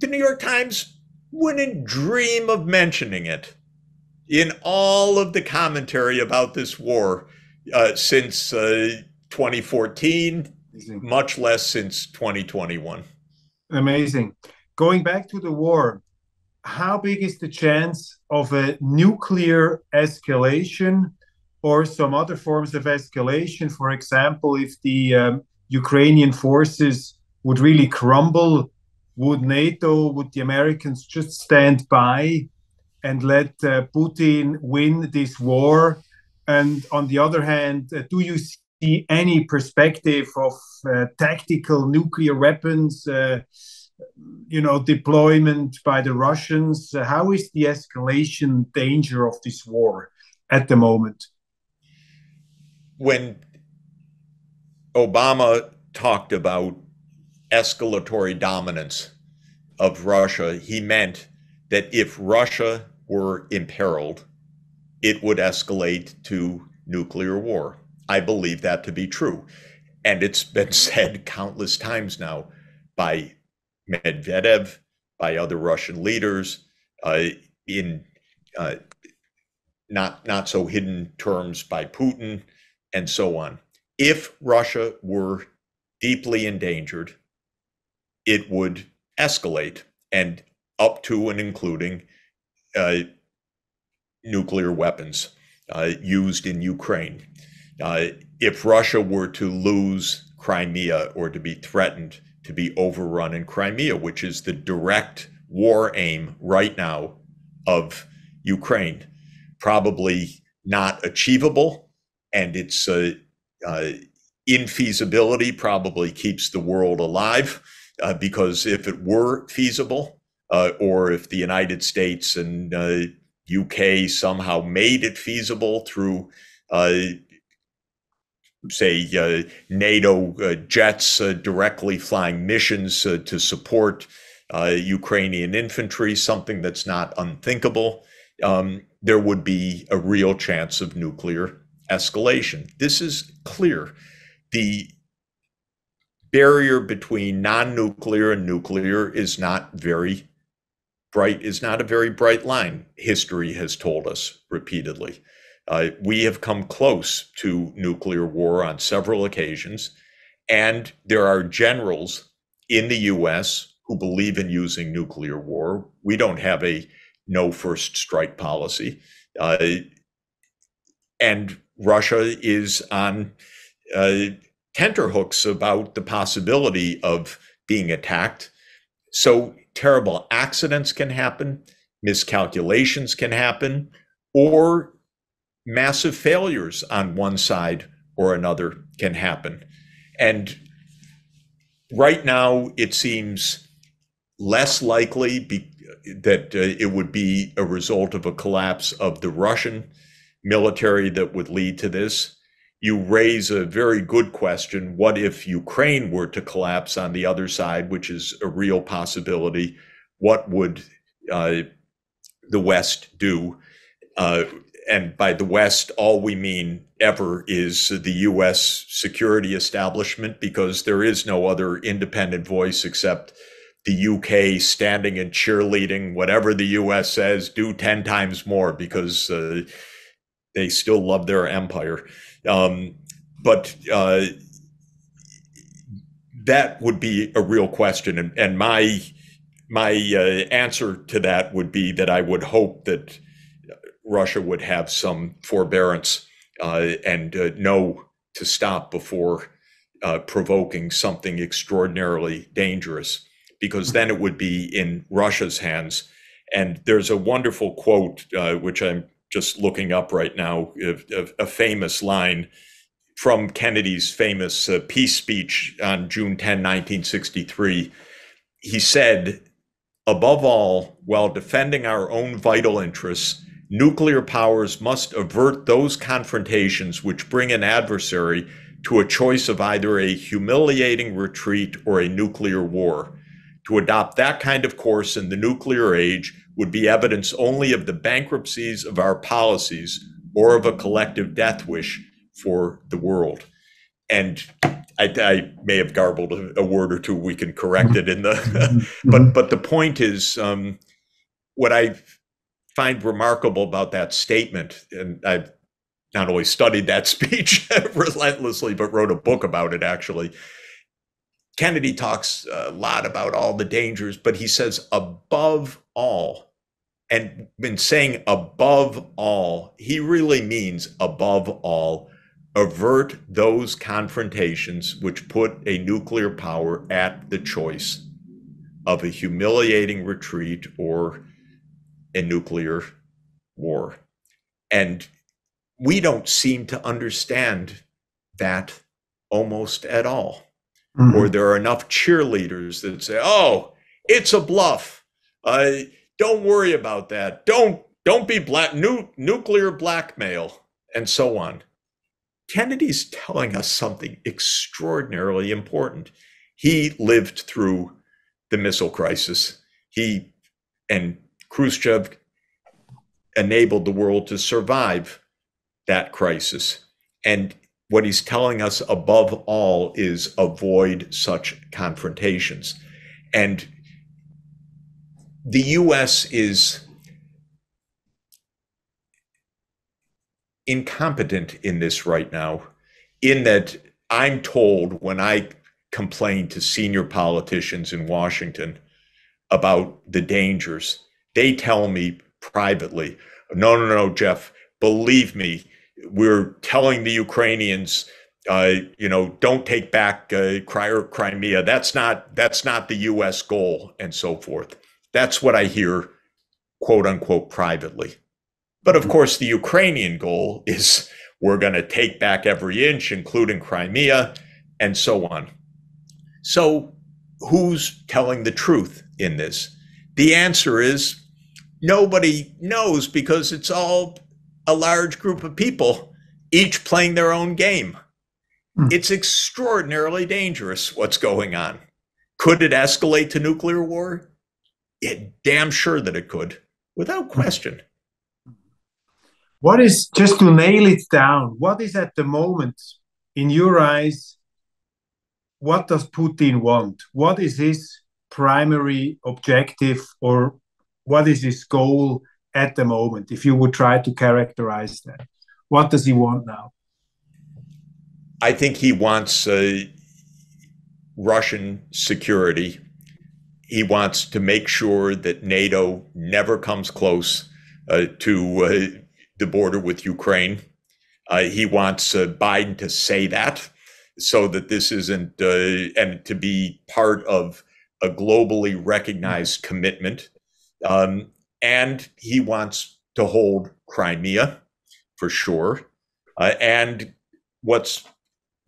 the New York Times wouldn't dream of mentioning it in all of the commentary about this war uh, since uh, twenty fourteen, much less since twenty twenty-one. Amazing. Going back to the war, how big is the chance of a nuclear escalation or some other forms of escalation? For example, if the um, Ukrainian forces would really crumble, would NATO, would the Americans just stand by and let uh, Putin win this war? And on the other hand, uh, do you see any perspective of uh, tactical nuclear weapons, uh, you know, deployment by the Russians? How is the escalation danger of this war at the moment? When Obama talked about escalatory dominance of Russia, he meant that if Russia were imperiled, it would escalate to nuclear war. I believe that to be true. And it's been said countless times now by Medvedev, by other Russian leaders, uh, in uh, not, not so hidden terms by Putin, and so on. If Russia were deeply endangered, it would escalate, and up to and including uh, nuclear weapons uh, used in Ukraine. Uh, if Russia were to lose Crimea or to be threatened to be overrun in Crimea, which is the direct war aim right now of Ukraine, probably not achievable, and its uh, uh, infeasibility probably keeps the world alive. Uh, because if it were feasible, uh, or if the United States and uh, U K somehow made it feasible through uh, say, uh, NATO uh, jets uh, directly flying missions uh, to support uh, Ukrainian infantry, something that's not unthinkable, um, there would be a real chance of nuclear escalation. This is clear. The barrier between non-nuclear and nuclear is not very bright, is not a very bright line. History has told us repeatedly. Uh, we have come close to nuclear war on several occasions, and there are generals in the U S who believe in using nuclear war. We don't have a no first strike policy. Uh, and Russia is on uh, tenterhooks about the possibility of being attacked. So terrible accidents can happen, miscalculations can happen, or massive failures on one side or another can happen. And right now, it seems less likely be, that uh, it would be a result of a collapse of the Russian military that would lead to this. You raise a very good question. What if Ukraine were to collapse on the other side, which is a real possibility? What would uh, the West do? Uh, And by the West, all we mean ever is the U S security establishment, because there is no other independent voice except the U K standing and cheerleading whatever the U S says, do ten times more, because uh, they still love their empire. Um, but uh, that would be a real question. And, and my, my uh, answer to that would be that I would hope that Russia would have some forbearance uh, and uh, know to stop before uh, provoking something extraordinarily dangerous, because then it would be in Russia's hands. And there's a wonderful quote, uh, which I'm just looking up right now, a, a famous line from Kennedy's famous uh, peace speech on June tenth, nineteen sixty-three. He said, "Above all, while defending our own vital interests, nuclear powers must avert those confrontations which bring an adversary to a choice of either a humiliating retreat or a nuclear war. To adopt that kind of course in the nuclear age would be evidence only of the bankruptcies of our policies or of a collective death wish for the world." And I, I may have garbled a, a word or two. We can correct it in the, but, but the point is, um, what I've find remarkable about that statement, and I've not only studied that speech relentlessly, but wrote a book about it, actually. Kennedy talks a lot about all the dangers, but he says above all, and when saying above all, he really means above all, avert those confrontations which put a nuclear power at the choice of a humiliating retreat or a nuclear war. And we don't seem to understand that almost at all. Mm-hmm. Or there are enough cheerleaders that say, oh, it's a bluff. Uh, don't worry about that. Don't, don't be black, nu nuclear blackmail, and so on. Kennedy's telling us something extraordinarily important. He lived through the missile crisis. He, and Khrushchev enabled the world to survive that crisis. And what he's telling us above all is avoid such confrontations. And the U S is incompetent in this right now, in that I'm told when I complain to senior politicians in Washington about the dangers, they tell me privately, no, no, no, Jeff, believe me, we're telling the Ukrainians, uh, you know, don't take back uh, Crimea. That's not, that's not the U S goal, and so forth. That's what I hear, quote unquote, privately. But of course, the Ukrainian goal is we're going to take back every inch, including Crimea, and so on. So who's telling the truth in this? The answer is, nobody knows, because it's all a large group of people, each playing their own game. It's extraordinarily dangerous what's going on. Could it escalate to nuclear war? It damn sure that it could, without question. What is, just to nail it down, what is at the moment, in your eyes, what does Putin want? What is his primary objective, or what is his goal at the moment, if you would try to characterize that? What does he want now? I think he wants uh, Russian security. He wants to make sure that NATO never comes close uh, to uh, the border with Ukraine. Uh, he wants uh, Biden to say that, so that this isn't, uh, and to be part of a globally recognized commitment. Um, and he wants to hold Crimea, for sure. Uh, and what's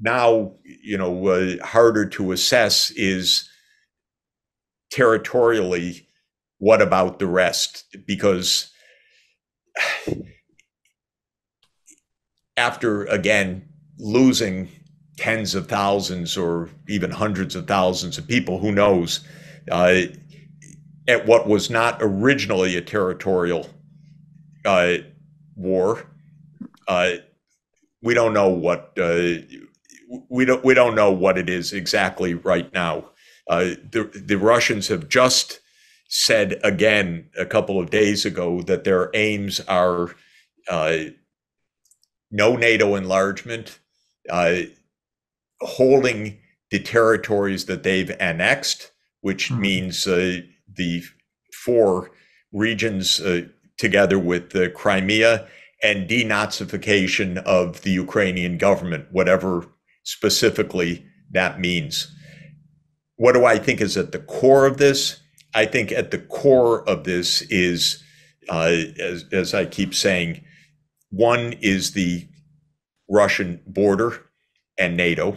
now, you know, uh, harder to assess is territorially, what about the rest? Because after, again, losing tens of thousands or even hundreds of thousands of people, who knows, uh, at what was not originally a territorial uh, war, uh, we don't know what uh, we don't we don't know what it is exactly right now. Uh, the the Russians have just said again a couple of days ago that their aims are uh, no NATO enlargement, uh, holding the territories that they've annexed, which mm-hmm. means uh, the four regions uh, together with uh, Crimea, and denazification of the Ukrainian government, whatever specifically that means. What do I think is at the core of this? I think at the core of this is, uh, as, as I keep saying, one is the Russian border and NATO.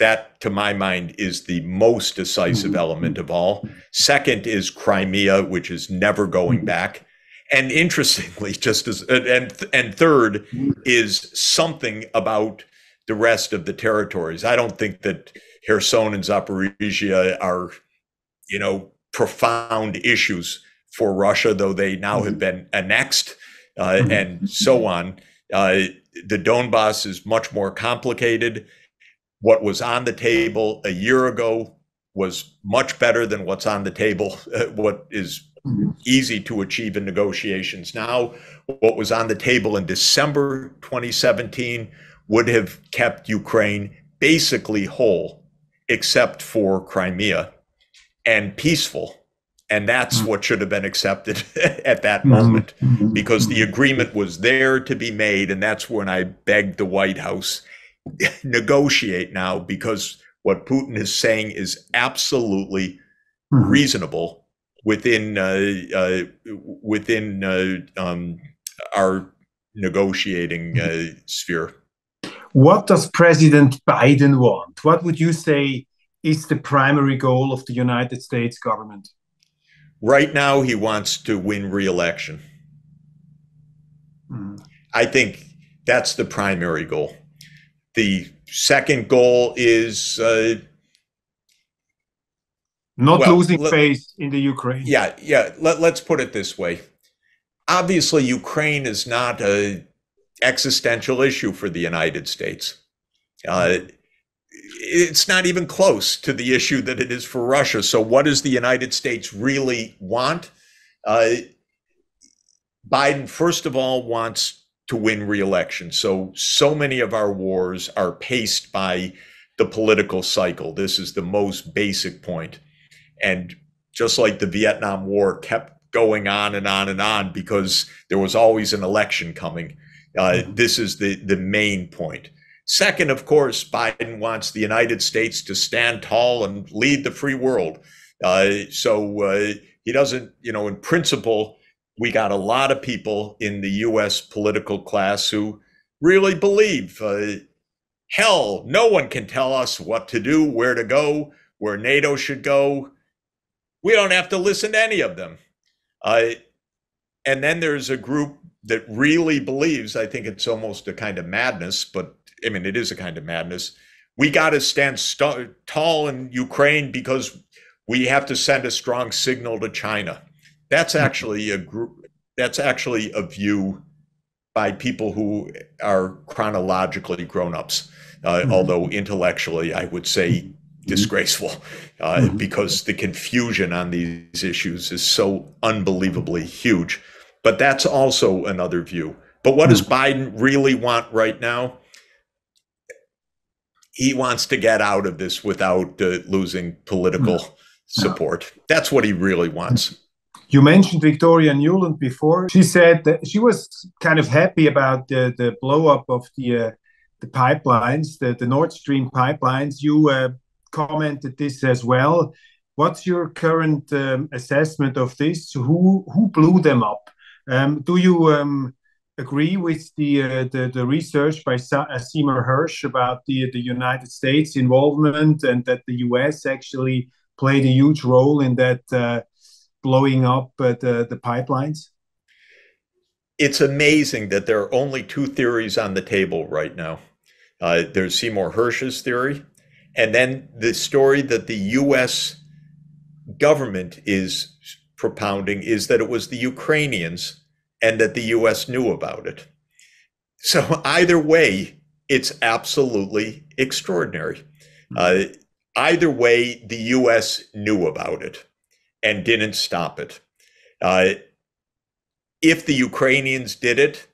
That, to my mind, is the most decisive element of all. Second is Crimea, which is never going back. And interestingly, just as and and third is something about the rest of the territories. I don't think that Kherson and Zaporizhia are, you know, profound issues for Russia, though they now have been annexed uh, and so on. Uh, the Donbas is much more complicated. What was on the table a year ago was much better than what's on the table, uh, what is easy to achieve in negotiations now. What was on the table in December twenty seventeen would have kept Ukraine basically whole, except for Crimea, and peaceful. And that's what should have been accepted at that moment, because the agreement was there to be made. And that's when I begged the White House, negotiate now, because what Putin is saying is absolutely reasonable within uh, uh, within uh, um, our negotiating uh, sphere. What does President Biden want? What would you say is the primary goal of the United States government? Right now, he wants to win re-election. Mm. I think that's the primary goal. The second goal is uh, Not well, losing let, faith in the Ukraine. Yeah, yeah. Let, let's put it this way. Obviously, Ukraine is not an existential issue for the United States. Uh, it's not even close to the issue that it is for Russia. So what does the United States really want? Uh, Biden, first of all, wants to win re-election. So, so many of our wars are paced by the political cycle. This is the most basic point. And just like the Vietnam War kept going on and on and on because there was always an election coming, uh, this is the, the main point. Second, of course, Biden wants the United States to stand tall and lead the free world. Uh, so uh, he doesn't, you know, in principle, we got a lot of people in the U S political class who really believe, uh, hell, no one can tell us what to do, where to go, where NATO should go. We don't have to listen to any of them. Uh, and then there's a group that really believes, I think it's almost a kind of madness, but I mean, it is a kind of madness. we got to stand st tall in Ukraine because we have to send a strong signal to China. That's actually a group, that's actually a view by people who are chronologically grown-ups, uh, mm-hmm. although intellectually I would say disgraceful, uh, mm-hmm. because the confusion on these issues is so unbelievably huge. But that's also another view. But what does Biden really want right now? He wants to get out of this without uh, losing political mm-hmm. support. That's what he really wants. You mentioned Victoria Nuland before. She said that she was kind of happy about the, the blow up of the, uh, the pipelines, the, the Nord Stream pipelines. You uh, commented this as well. What's your current um, assessment of this? Who, who blew them up? Um, do you um, agree with the, uh, the, the research by Seymour Hersh about the, the United States involvement and that the U S actually played a huge role in that uh, blowing up uh, the, the pipelines? It's amazing that there are only two theories on the table right now. Uh, there's Seymour Hersh's theory, and then the story that the U S government is propounding is that it was the Ukrainians and that the U S knew about it. So either way, it's absolutely extraordinary. Uh, either way, the U S knew about it and didn't stop it. Uh, if the Ukrainians did it,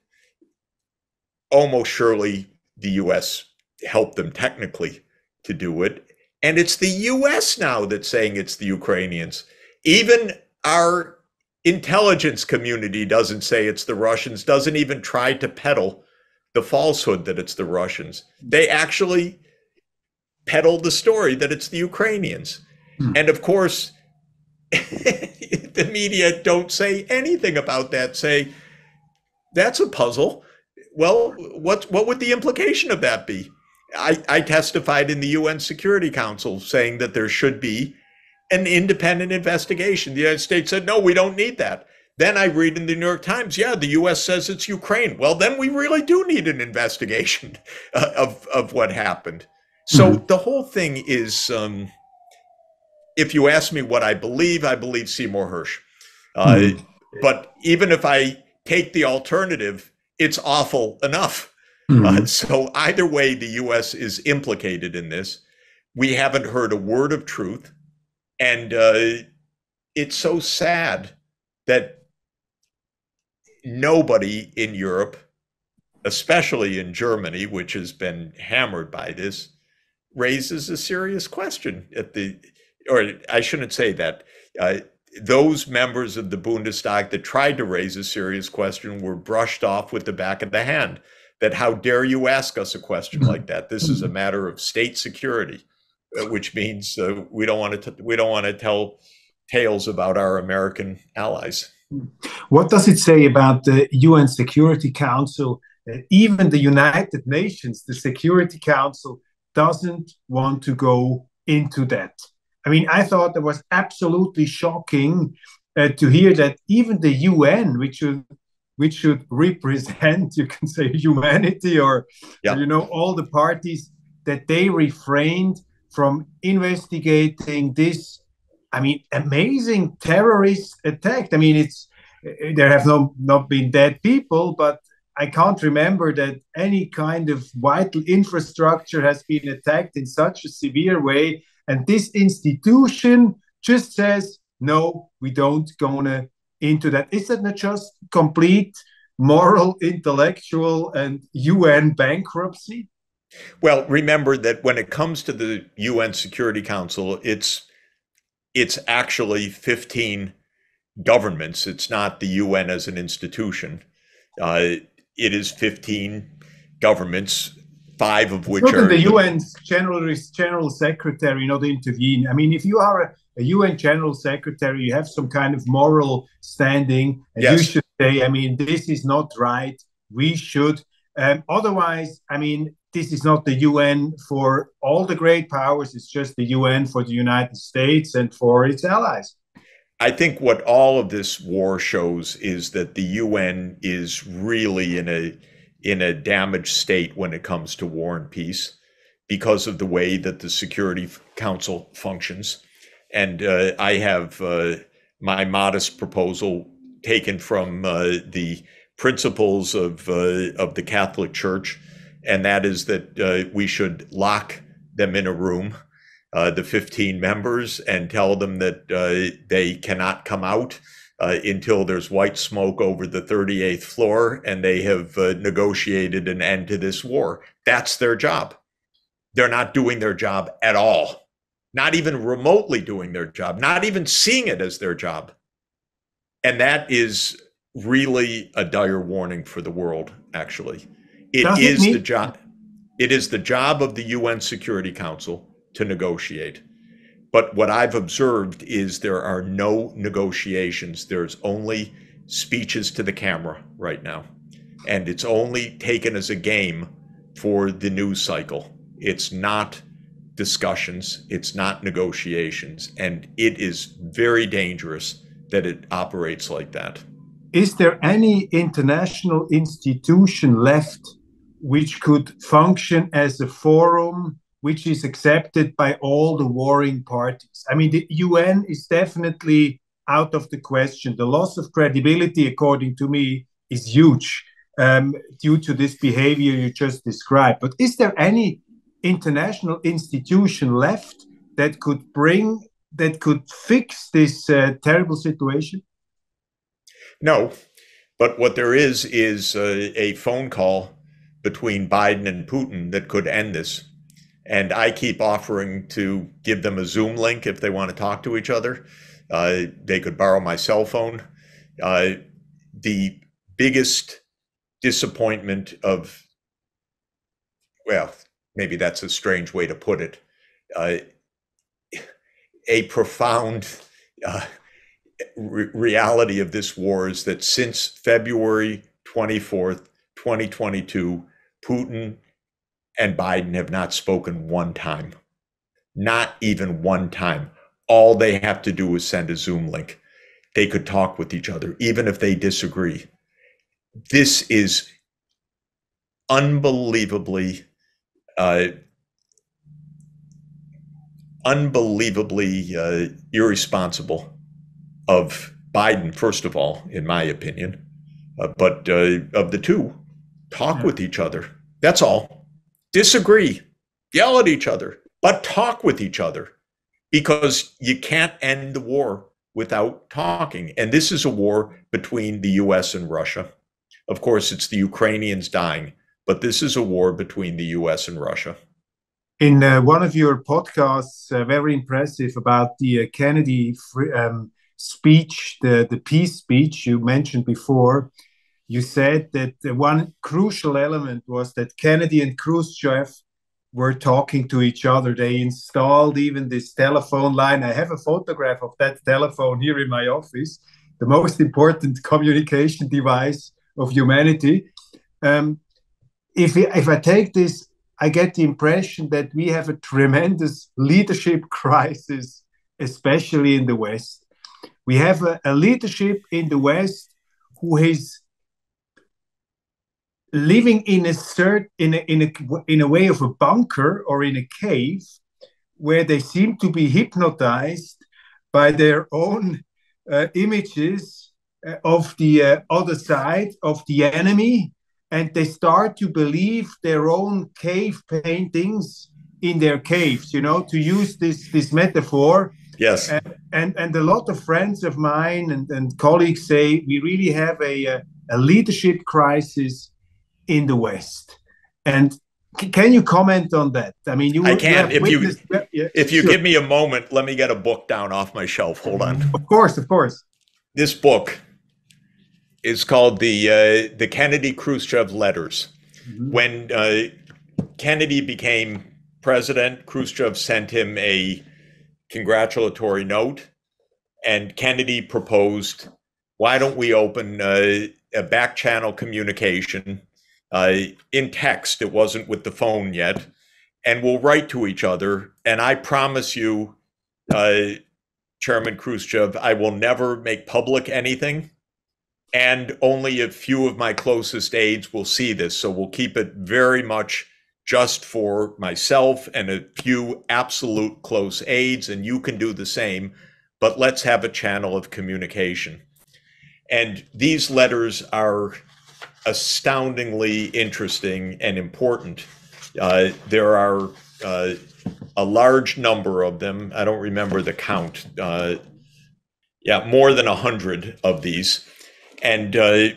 almost surely the U S helped them technically to do it. And it's the U S now that's saying it's the Ukrainians. Even our intelligence community doesn't say it's the Russians, doesn't even try to peddle the falsehood that it's the Russians. They actually peddle the story that it's the Ukrainians. Hmm. And of course, the media don't say anything about that, say, that's a puzzle. Well, what, what would the implication of that be? I, I testified in the U N Security Council saying that there should be an independent investigation. The United States said, no, we don't need that. Then I read in the New York Times, yeah, the U S says it's Ukraine. Well, then we really do need an investigation uh, of, of what happened. So mm-hmm. the whole thing is, um, if you ask me what I believe, I believe Seymour Hersh. Uh, mm-hmm. But even if I take the alternative, it's awful enough. Mm-hmm. uh, so either way, the U S is implicated in this. We haven't heard a word of truth. And uh, it's so sad that nobody in Europe, especially in Germany, which has been hammered by this, raises a serious question at the, or I shouldn't say that. Uh, those members of the Bundestag that tried to raise a serious question were brushed off with the back of the hand. That how dare you ask us a question like that? This is a matter of state security, which means uh, we don't want to we don't want to tell tales about our American allies. What does it say about the U N Security Council? Uh, even the United Nations, the Security Council, doesn't want to go into that. I mean, I thought that was absolutely shocking uh, to hear that even the U N, which should which should represent, you can say, humanity or, yeah. you know, all the parties, that they refrained from investigating this, I mean, amazing terrorist attack. I mean, it's there have no, not been dead people, but I can't remember that any kind of vital infrastructure has been attacked in such a severe way. And this institution just says, no, we don't gonna into that. Is that not just complete moral, intellectual, and U N bankruptcy? Well, remember that when it comes to the U N Security Council, it's it's actually fifteen governments. It's not the U N as an institution. Uh, it is fifteen governments, five of which are the U N's general general secretary not intervene. I mean, if you are a A U N General Secretary, you have some kind of moral standing, and yes. you should say, I mean, this is not right. We should. Um, otherwise, I mean, this is not the U N for all the great powers. It's just the U N for the United States and for its allies. I think what all of this war shows is that the U N is really in a in a damaged state when it comes to war and peace. because of the way that the Security Council functions. And uh, I have uh, my modest proposal taken from uh, the principles of, uh, of the Catholic Church, and that is that uh, we should lock them in a room, uh, the fifteen members, and tell them that uh, they cannot come out uh, until there's white smoke over the thirty-eighth floor and they have uh, negotiated an end to this war. That's their job. They're not doing their job at all, not even remotely doing their job, not even seeing it as their job. And that is really a dire warning for the world, actually. It Does is it the job. It is the job of the U N Security Council to negotiate. But what I've observed is there are no negotiations. There's only speeches to the camera right now. And it's only taken as a game for the news cycle. It's not discussions. It's not negotiations. And it is very dangerous that it operates like that. Is there any international institution left which could function as a forum which is accepted by all the warring parties? I mean, the U N is definitely out of the question. The loss of credibility, according to me, is huge um, due to this behavior you just described. But is there any international institution left that could bring, that could fix this uh, terrible situation? No, but what there is is uh, a phone call between Biden and Putin that could end this. And I keep offering to give them a Zoom link if they want to talk to each other. Uh, they could borrow my cell phone. Uh, the biggest disappointment of, well, maybe that's a strange way to put it, uh, a profound uh, re- reality of this war is that since February twenty-fourth, twenty twenty-two, Putin and Biden have not spoken one time, not even one time. All they have to do is send a Zoom link. They could talk with each other, even if they disagree. This is unbelievably, uh, unbelievably uh, irresponsible of Biden, first of all, in my opinion, uh, but uh, of the two. Talk with each other. That's all. Disagree, yell at each other, but talk with each other, because you can't end the war without talking. And this is a war between the U S and Russia. Of course, it's the Ukrainians dying, but this is a war between the U S and Russia. In uh, one of your podcasts, uh, very impressive about the uh, Kennedy free, um, speech, the, the peace speech you mentioned before, you said that one crucial element was that Kennedy and Khrushchev were talking to each other. They installed even this telephone line. I have a photograph of that telephone here in my office, the most important communication device of humanity. Um, if, if I take this, I get the impression that we have a tremendous leadership crisis, especially in the West. We have a, a leadership in the West who is living in a cert, in a, in a in a way of a bunker or in a cave, where they seem to be hypnotized by their own uh, images of the uh, other side, of the enemy, and they start to believe their own cave paintings in their caves. You know, to use this this metaphor. Yes. And and, and a lot of friends of mine and, and colleagues say we really have a a, a leadership crisis in the West. And c- can you comment on that? I mean, you I can. If you, that, yeah, if you sure. give me a moment, let me get a book down off my shelf. Hold on. Of course, of course. This book is called The uh, the Kennedy-Khrushchev Letters. Mm-hmm. When uh, Kennedy became president, Khrushchev sent him a congratulatory note, and Kennedy proposed, why don't we open uh, a back channel communication Uh, in text, it wasn't with the phone yet, and we'll write to each other. And I promise you, uh, Chairman Khrushchev, I will never make public anything, and only a few of my closest aides will see this. So we'll keep it very much just for myself and a few absolute close aides, and you can do the same, but let's have a channel of communication. And these letters are astoundingly interesting and important. Uh, there are uh, a large number of them. I don't remember the count. Uh, yeah, more than a hundred of these. And uh,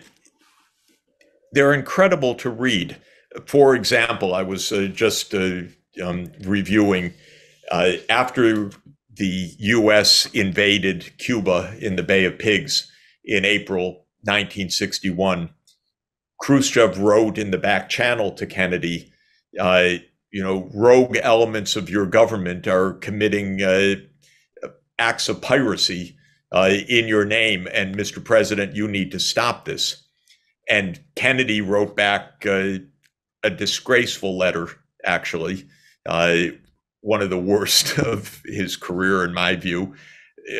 they're incredible to read. For example, I was uh, just uh, um, reviewing uh, after the U S invaded Cuba in the Bay of Pigs in April nineteen sixty-one, Khrushchev wrote in the back channel to Kennedy, uh, you know, rogue elements of your government are committing uh, acts of piracy uh, in your name, and Mister President, you need to stop this. And Kennedy wrote back uh, a disgraceful letter, actually, uh, one of the worst of his career, in my view.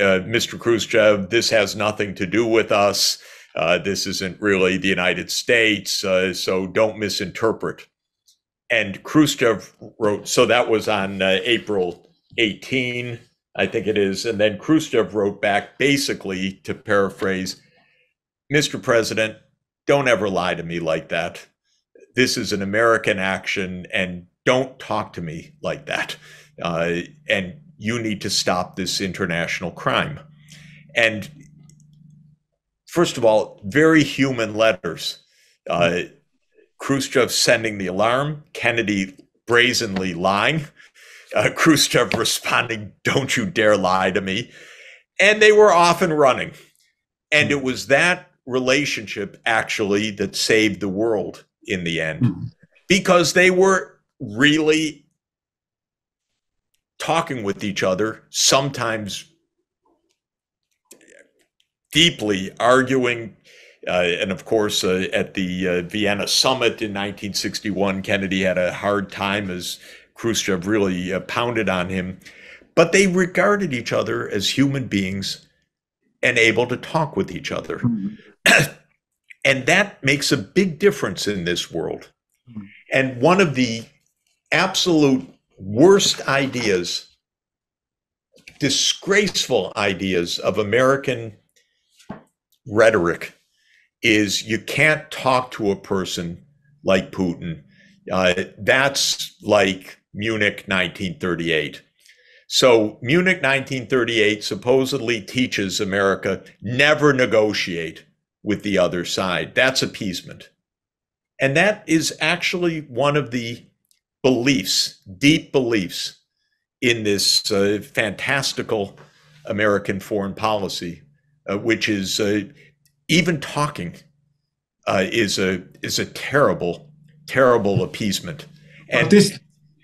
Uh, Mister Khrushchev, this has nothing to do with us. Uh, this isn't really the United States, uh, so don't misinterpret. And Khrushchev wrote, so that was on uh, April eighteenth, I think it is. And then Khrushchev wrote back, basically, to paraphrase, Mister President, don't ever lie to me like that. This is an American action, and don't talk to me like that. Uh, and you need to stop this international crime. And first of all, very human letters. Uh, Khrushchev sending the alarm, Kennedy brazenly lying, uh, Khrushchev responding, don't you dare lie to me. And they were off and running. And it was that relationship actually that saved the world in the end, because they were really talking with each other, sometimes deeply arguing. Uh, and of course, uh, at the uh, Vienna summit in nineteen sixty-one, Kennedy had a hard time as Khrushchev really uh, pounded on him. But they regarded each other as human beings and able to talk with each other. Mm-hmm. And that makes a big difference in this world. Mm-hmm. And one of the absolute worst ideas, disgraceful ideas of American rhetoric is you can't talk to a person like Putin. Uh, that's like Munich nineteen thirty-eight. So Munich nineteen thirty-eight supposedly teaches America never negotiate with the other side. That's appeasement. And that is actually one of the beliefs, deep beliefs, in this uh, fantastical American foreign policy, uh, which is uh, even talking uh, is a is a terrible, terrible appeasement. And but this,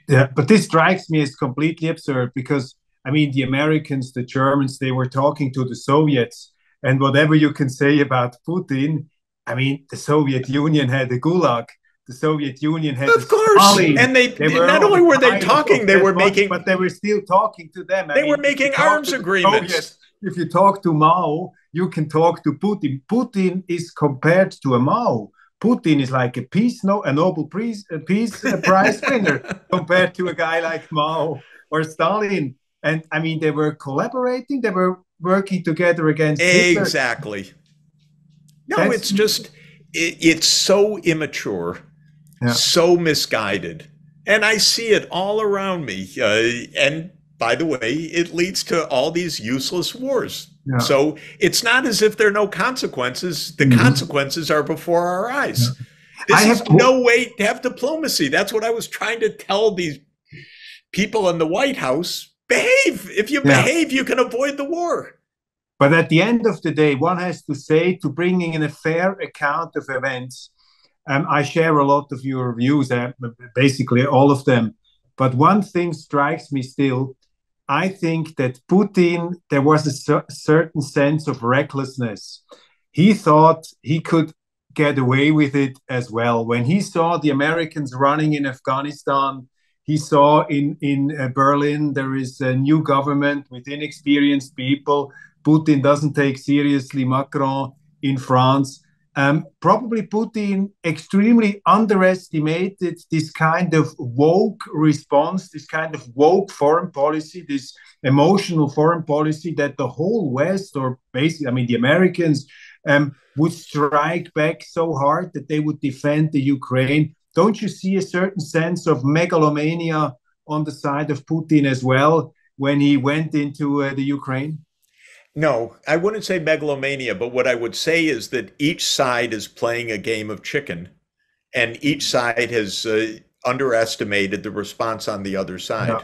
yeah, but this strikes me as completely absurd, because I mean the Americans, the Germans, they were talking to the Soviets, and whatever you can say about Putin, I mean the Soviet Union had a gulag. The Soviet Union had, of course, Stalin. And they, they not only were they talking, they were making, but they were still talking to them. They I mean, were making arms agreements. Soviets, if you talk to Mao, you can talk to Putin. Putin is compared to a Mao. Putin is like a peace, no, a Nobel Peace, a peace a Prize winner compared to a guy like Mao or Stalin. And I mean, they were collaborating. They were working together against Hitler. Exactly. No, That's, it's just it, it's so immature. Yeah. So misguided. And I see it all around me. Uh, and by the way, it leads to all these useless wars. Yeah. So it's not as if there are no consequences. The mm-hmm. consequences are before our eyes. Yeah. This I have is no way to have diplomacy. That's what I was trying to tell these people in the White House. Behave. If you yeah. behave, you can avoid the war. But at the end of the day, one has to say, to bringing in a fair account of events, Um, I share a lot of your views, uh, basically all of them. But one thing strikes me still. I think that Putin, there was a cer certain sense of recklessness. He thought he could get away with it as well. When he saw the Americans running in Afghanistan, he saw in, in uh, Berlin, there is a new government with inexperienced people. Putin doesn't take seriously Macron in France. Um, probably Putin extremely underestimated this kind of woke response, this kind of woke foreign policy, this emotional foreign policy that the whole West, or basically, I mean, the Americans, um, would strike back so hard that they would defend the Ukraine. Don't you see a certain sense of megalomania on the side of Putin as well when he went into uh, the Ukraine? No, I wouldn't say megalomania, but what I would say is that each side is playing a game of chicken, and each side has uh, underestimated the response on the other side. No.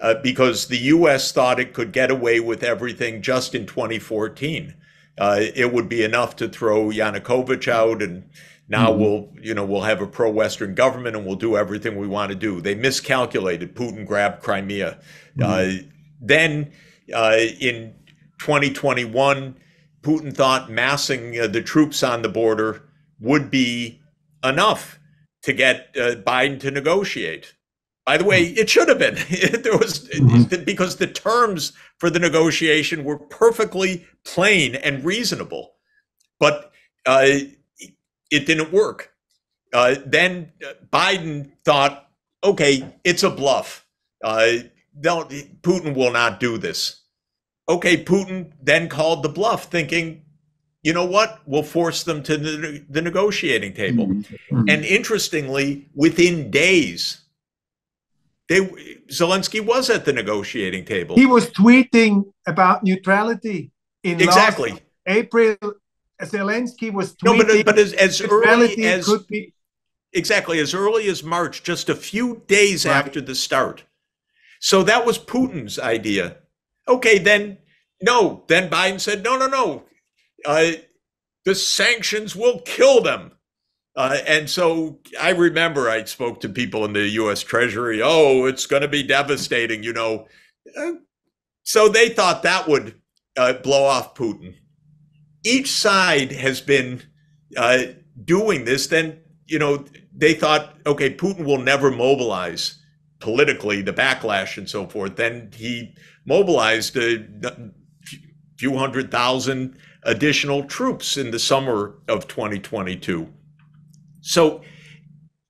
Uh, because the U S thought it could get away with everything just in twenty fourteen. Uh, it would be enough to throw Yanukovych out, and now mm-hmm. we'll, you know, we'll have a pro-Western government and we'll do everything we want to do. They miscalculated. Putin grabbed Crimea. Mm-hmm. Uh, then uh, in twenty twenty-one, Putin thought massing uh, the troops on the border would be enough to get uh, Biden to negotiate. By the way, it should have been. There was, because the terms for the negotiation were perfectly plain and reasonable, but uh, it didn't work. Uh, then Biden thought, okay, it's a bluff. Uh, Putin will not do this. Okay, Putin then called the bluff, thinking, you know what, we'll force them to the, the negotiating table. Mm-hmm. And interestingly, within days, they, Zelensky was at the negotiating table. He was tweeting about neutrality in exactly. last April. Zelensky was tweeting. No, but, but as, as early as could be... exactly as early as March, just a few days right. after the start. So that was Putin's idea. Okay, then, no, then Biden said, no, no, no, uh, the sanctions will kill them. Uh, and so I remember I spoke to people in the U S Treasury, oh, it's going to be devastating, you know. Uh, so they thought that would uh, blow off Putin. Each side has been uh, doing this. Then, you know, they thought, okay, Putin will never mobilize politically, the backlash and so forth. Then he mobilized a few hundred thousand additional troops in the summer of twenty twenty-two. So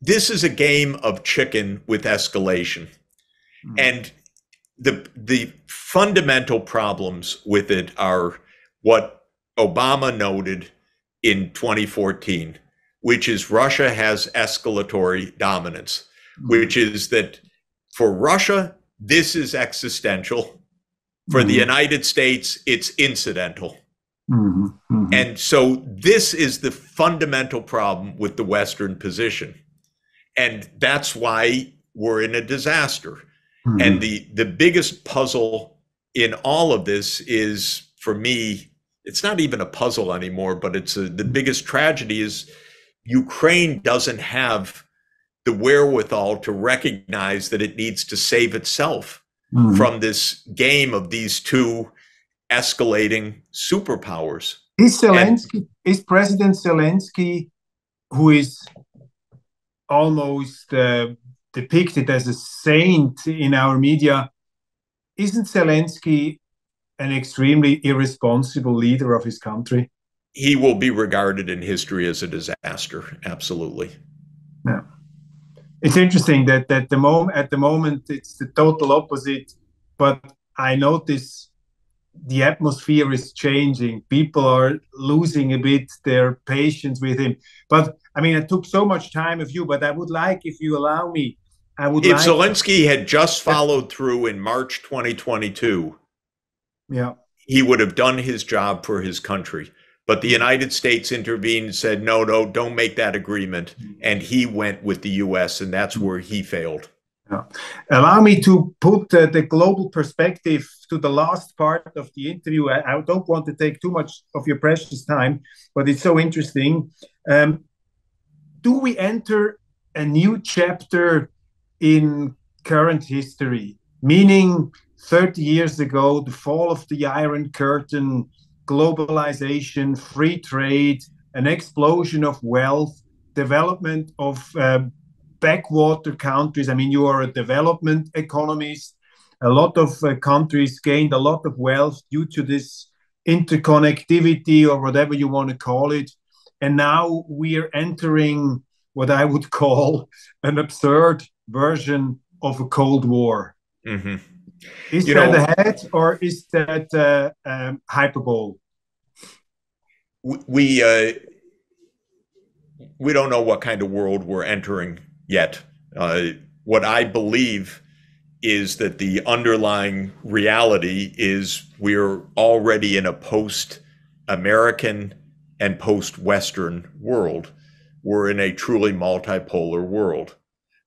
this is a game of chicken with escalation. Mm-hmm. And the, the fundamental problems with it are what Obama noted in twenty fourteen, which is Russia has escalatory dominance, mm-hmm. which is that for Russia, this is existential. For mm-hmm. the United States, it's incidental. Mm-hmm. Mm-hmm. And so this is the fundamental problem with the Western position. And that's why we're in a disaster. Mm-hmm. And the, the biggest puzzle in all of this is, for me, it's not even a puzzle anymore, but it's a, the biggest tragedy is Ukraine doesn't have the wherewithal to recognize that it needs to save itself mm. from this game of these two escalating superpowers. Is Zelensky, and, is President Zelensky, who is almost uh, depicted as a saint in our media, isn't Zelensky an extremely irresponsible leader of his country? He will be regarded in history as a disaster, absolutely. Yeah. It's interesting that, that the moment, at the moment it's the total opposite, but I notice the atmosphere is changing. People are losing a bit their patience with him. But I mean, I took so much time of you, but I would like, if you allow me, I would if like... If Zelensky had just followed through in March twenty twenty-two, yeah, he would have done his job for his country. But the United States intervened and said, no, no, don't make that agreement. And he went with the U S, and that's where he failed. Yeah. Allow me to put uh, the global perspective to the last part of the interview. I, I don't want to take too much of your precious time, but it's so interesting. Um, do we enter a new chapter in current history? Meaning thirty years ago, the fall of the Iron Curtain, globalization, free trade, an explosion of wealth, development of uh, backwater countries. I mean, you are a development economist. A lot of uh, countries gained a lot of wealth due to this interconnectivity or whatever you want to call it. And now we are entering what I would call an absurd version of a Cold War. Mm-hmm. Is you that know, a head or is that uh, um, hyperbole? We uh, we don't know what kind of world we're entering yet. Uh, what I believe is that the underlying reality is we're already in a post-American and post-Western world. We're in a truly multipolar world.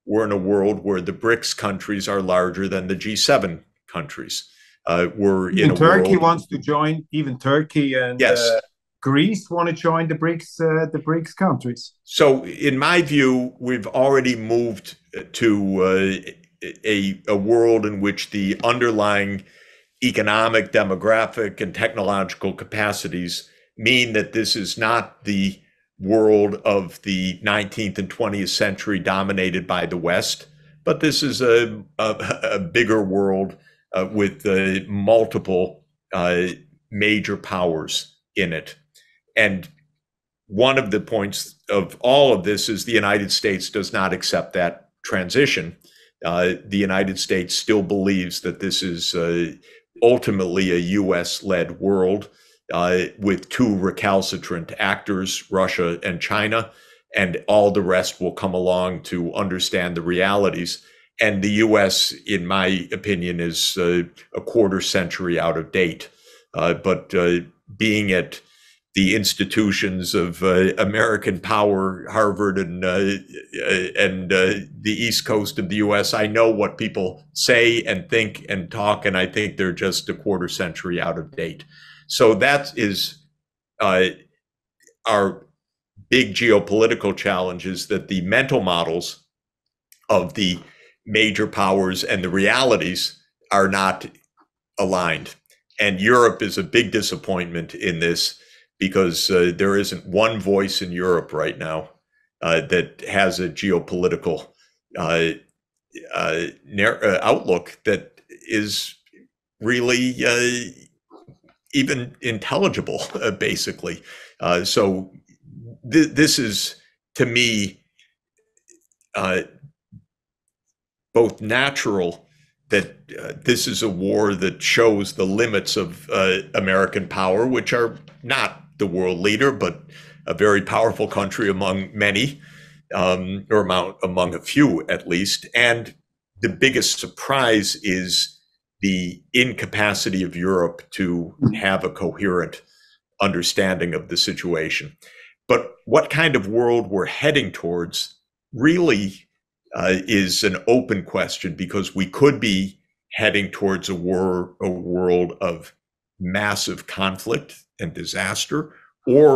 We're in a world where the BRICS countries are larger than the G seven countries. Uh, we're even in a Turkey world... wants to join, even Turkey and yes. uh, Greece want to join the BRICS, uh, the BRICS countries. So in my view, we've already moved to uh, a, a world in which the underlying economic, demographic, and technological capacities mean that this is not the world of the nineteenth and twentieth century dominated by the West, but this is a, a, a bigger world uh, with uh, multiple uh, major powers in it. And one of the points of all of this is the United States does not accept that transition. Uh, the United States still believes that this is uh, ultimately a U S-led world, Uh, with two recalcitrant actors, Russia and China, and all the rest will come along to understand the realities. And the U S, in my opinion, is uh, a quarter century out of date. Uh, but uh, being at the institutions of uh, American power, Harvard and, uh, and uh, the East Coast of the U S, I know what people say and think and talk, and I think they're just a quarter century out of date. So that is uh, our big geopolitical challenge, is that the mental models of the major powers and the realities are not aligned. And Europe is a big disappointment in this, because uh, there isn't one voice in Europe right now uh, that has a geopolitical uh, uh, outlook that is really uh, even intelligible, uh, basically. Uh, so th this is, to me, uh, both natural that uh, this is a war that shows the limits of uh, American power, which are not the world leader, but a very powerful country among many, um, or among, among a few at least. And the biggest surprise is the incapacity of Europe to have a coherent understanding of the situation. But what kind of world we're heading towards really uh, is an open question, because we could be heading towards a, war, a world of massive conflict and disaster, or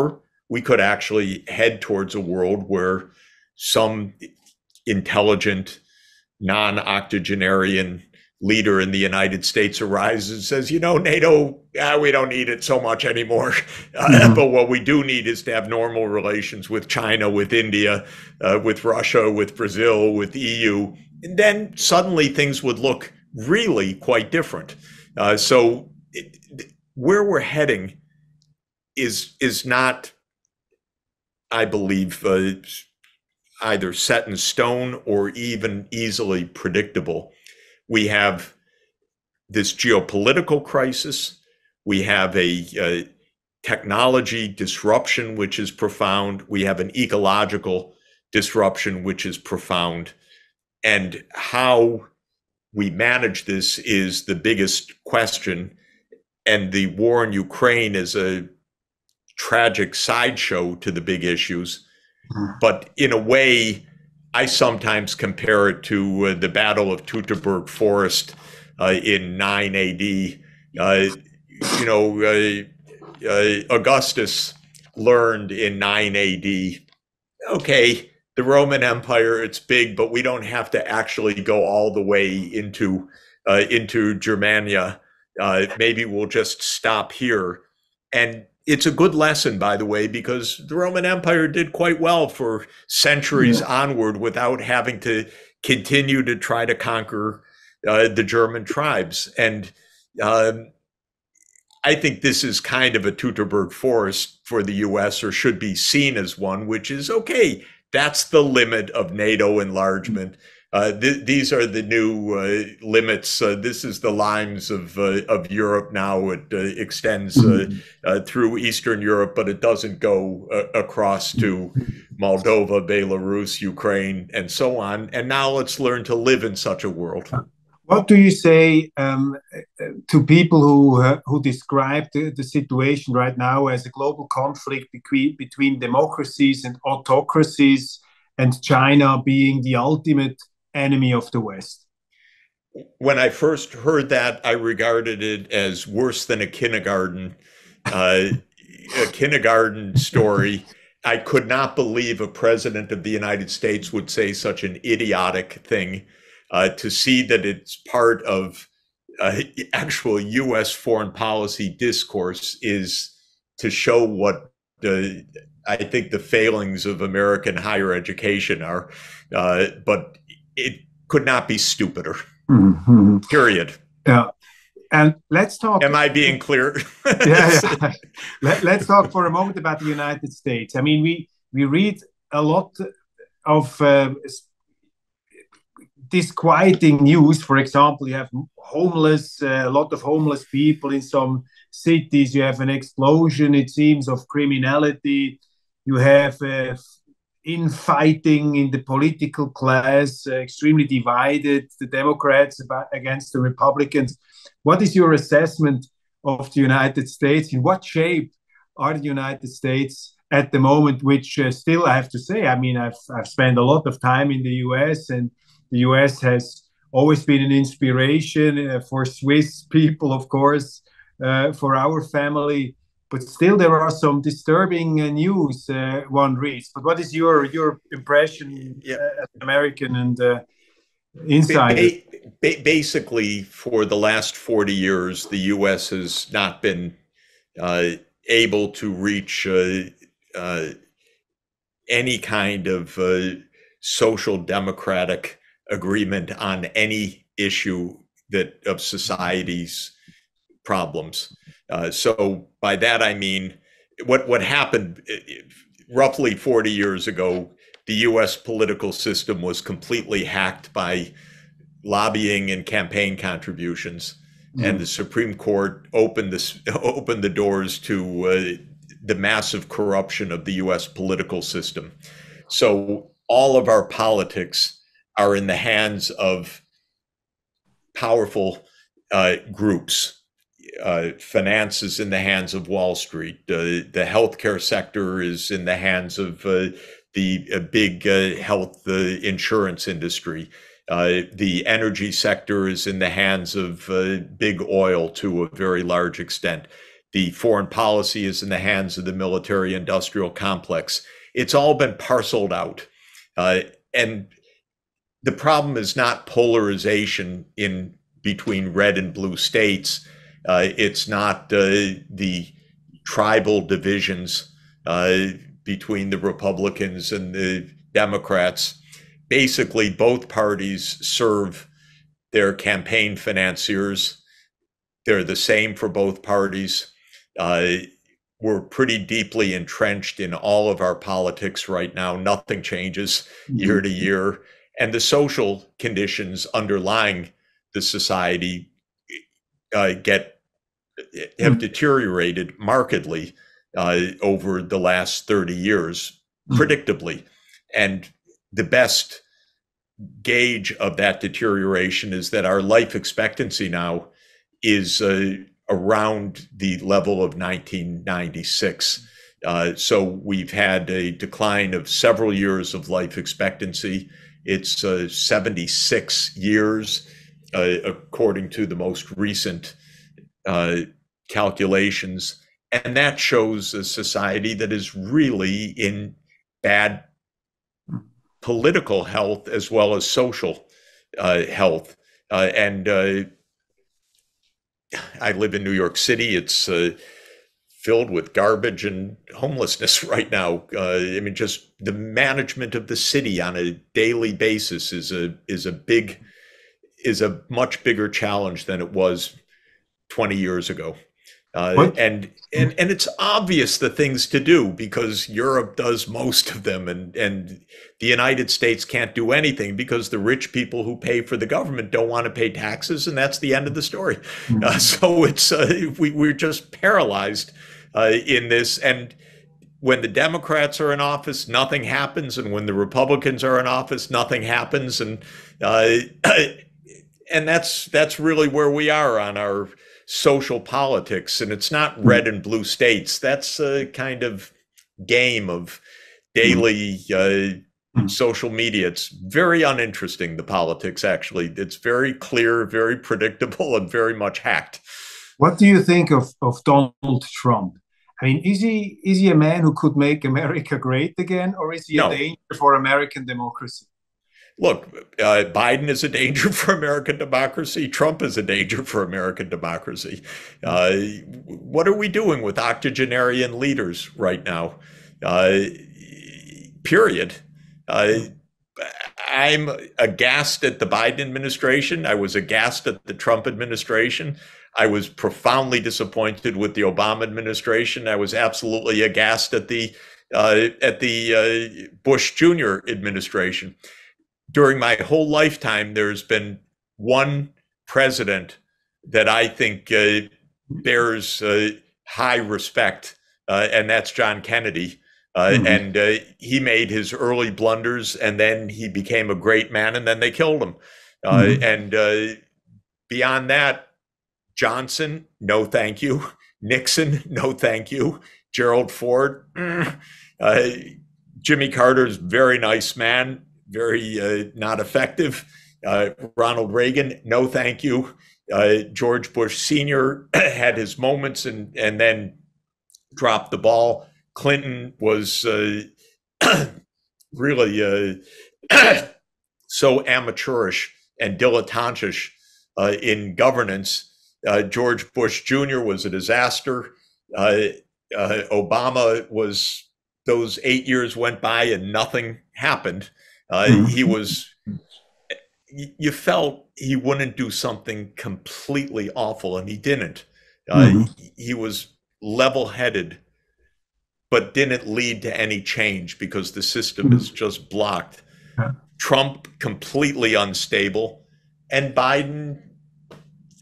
we could actually head towards a world where some intelligent, non-octogenarian leader in the United States arises and says, you know, NATO, ah, we don't need it so much anymore. Uh, mm-hmm. But what we do need is to have normal relations with China, with India, uh, with Russia, with Brazil, with E U. And then suddenly things would look really quite different. Uh, so it, where we're heading is, is not, I believe, uh, either set in stone or even easily predictable. We have this geopolitical crisis. We have a, a technology disruption, which is profound. We have an ecological disruption, which is profound. And how we manage this is the biggest question. And the war in Ukraine is a tragic sideshow to the big issues. But in a way, I sometimes compare it to uh, the Battle of Teutoburg Forest uh, in nine A D. Uh, you know, uh, uh, Augustus learned in nine A D, okay, the Roman Empire, it's big, but we don't have to actually go all the way into, uh, into Germania. Uh, maybe we'll just stop here. And it's a good lesson, by the way, because the Roman Empire did quite well for centuries yeah. onward without having to continue to try to conquer uh, the German tribes. And um, I think this is kind of a Teutoburg forest for the U S, or should be seen as one, which is, okay, that's the limit of NATO enlargement. Uh, th these are the new uh, limits. Uh, this is the limes of uh, of Europe now. It uh, extends uh, uh, through Eastern Europe, but it doesn't go uh, across to Moldova, Belarus, Ukraine, and so on. And now let's learn to live in such a world. What do you say um, to people who uh, who describe the, the situation right now as a global conflict between between democracies and autocracies, and China being the ultimate enemy of the West? When I first heard that, I regarded it as worse than a kindergarten uh, a kindergarten story. I could not believe a president of the United States would say such an idiotic thing. Uh, to see that it's part of uh, actual U S foreign policy discourse is to show what the, I think the failings of American higher education are, uh, but it could not be stupider, mm-hmm. period. Yeah. And let's talk. Am I being clear? yeah, yeah. Let, let's talk for a moment about the United States. I mean, we, we read a lot of uh, disquieting news. For example, you have homeless, uh, a lot of homeless people in some cities. You have an explosion, it seems, of criminality. You have uh, infighting in the political class, uh, extremely divided, the Democrats about, against the Republicans. What is your assessment of the United States? In what shape are the United States at the moment, which uh, still, I have to say, I mean, I've, I've spent a lot of time in the U S, and the U S has always been an inspiration uh, for Swiss people, of course, uh, for our family. But still, there are some disturbing uh, news uh, one reads. But what is your your impression yeah. uh, as an American and uh, insider? Ba ba basically, for the last forty years, the U S has not been uh, able to reach uh, uh, any kind of uh, social democratic agreement on any issue that of society's problems. Uh, so by that, I mean, what, what happened roughly forty years ago, the U S political system was completely hacked by lobbying and campaign contributions. Mm-hmm. And the Supreme Court opened, this, opened the doors to uh, the massive corruption of the U S political system. So all of our politics are in the hands of powerful uh, groups. Uh, finance is in the hands of Wall Street. Uh, the healthcare sector is in the hands of uh, the uh, big uh, health uh, insurance industry. Uh, the energy sector is in the hands of uh, big oil to a very large extent. The foreign policy is in the hands of the military industrial complex. It's all been parceled out. Uh, and the problem is not polarization in between red and blue states. Uh, it's not uh, the tribal divisions uh, between the Republicans and the Democrats. Basically, both parties serve their campaign financiers. They're the same for both parties. Uh, we're pretty deeply entrenched in all of our politics right now. Nothing changes year to year. And the social conditions underlying the society uh, get have mm. deteriorated markedly uh, over the last thirty years, mm. predictably. And the best gauge of that deterioration is that our life expectancy now is uh, around the level of nineteen ninety-six. Uh, so we've had a decline of several years of life expectancy. It's uh, seventy-six years, uh, according to the most recent uh, calculations. And that shows a society that is really in bad political health as well as social uh, health. Uh, and uh, I live in New York City. It's uh, filled with garbage and homelessness right now. Uh, I mean, just the management of the city on a daily basis is a is a big is a much bigger challenge than it was twenty years ago. Uh, and, and and it's obvious the things to do, because Europe does most of them, and, and the United States can't do anything because the rich people who pay for the government don't want to pay taxes, and that's the end of the story. Uh, so it's uh, we, we're just paralyzed uh, in this. And when the Democrats are in office, nothing happens. And when the Republicans are in office, nothing happens. And uh, and that's that's really where we are on our social politics, and it's not red and blue states. That's a kind of game of daily uh, social media. It's very uninteresting, the politics, actually. It's very clear, very predictable, and very much hacked. What do you think of, of Donald Trump? I mean, is he, is he a man who could make America great again, or is he no. a danger for American democracy? Look, uh, Biden is a danger for American democracy. Trump is a danger for American democracy. Uh, what are we doing with octogenarian leaders right now? Uh, period. Uh, I'm aghast at the Biden administration. I was aghast at the Trump administration. I was profoundly disappointed with the Obama administration. I was absolutely aghast at the uh, at the uh, Bush Junior administration. During my whole lifetime, there's been one president that I think uh, bears uh, high respect, uh, and that's John Kennedy. Uh, mm-hmm. And uh, he made his early blunders, and then he became a great man, and then they killed him. Uh, mm-hmm. And uh, beyond that, Johnson, no thank you. Nixon, no thank you. Gerald Ford, mm. uh, Jimmy Carter's very nice man. Very uh, not effective. Uh, Ronald Reagan, no thank you. Uh, George Bush Senior had his moments and, and then dropped the ball. Clinton was uh, really uh, so amateurish and dilettantish uh, in governance. Uh, George Bush Junior was a disaster. Uh, uh, Obama was, those eight years went by and nothing happened. Uh, he was, you felt he wouldn't do something completely awful, and he didn't. Uh, mm-hmm. He was level-headed, but didn't lead to any change because the system mm-hmm. is just blocked. Yeah. Trump, completely unstable, and Biden,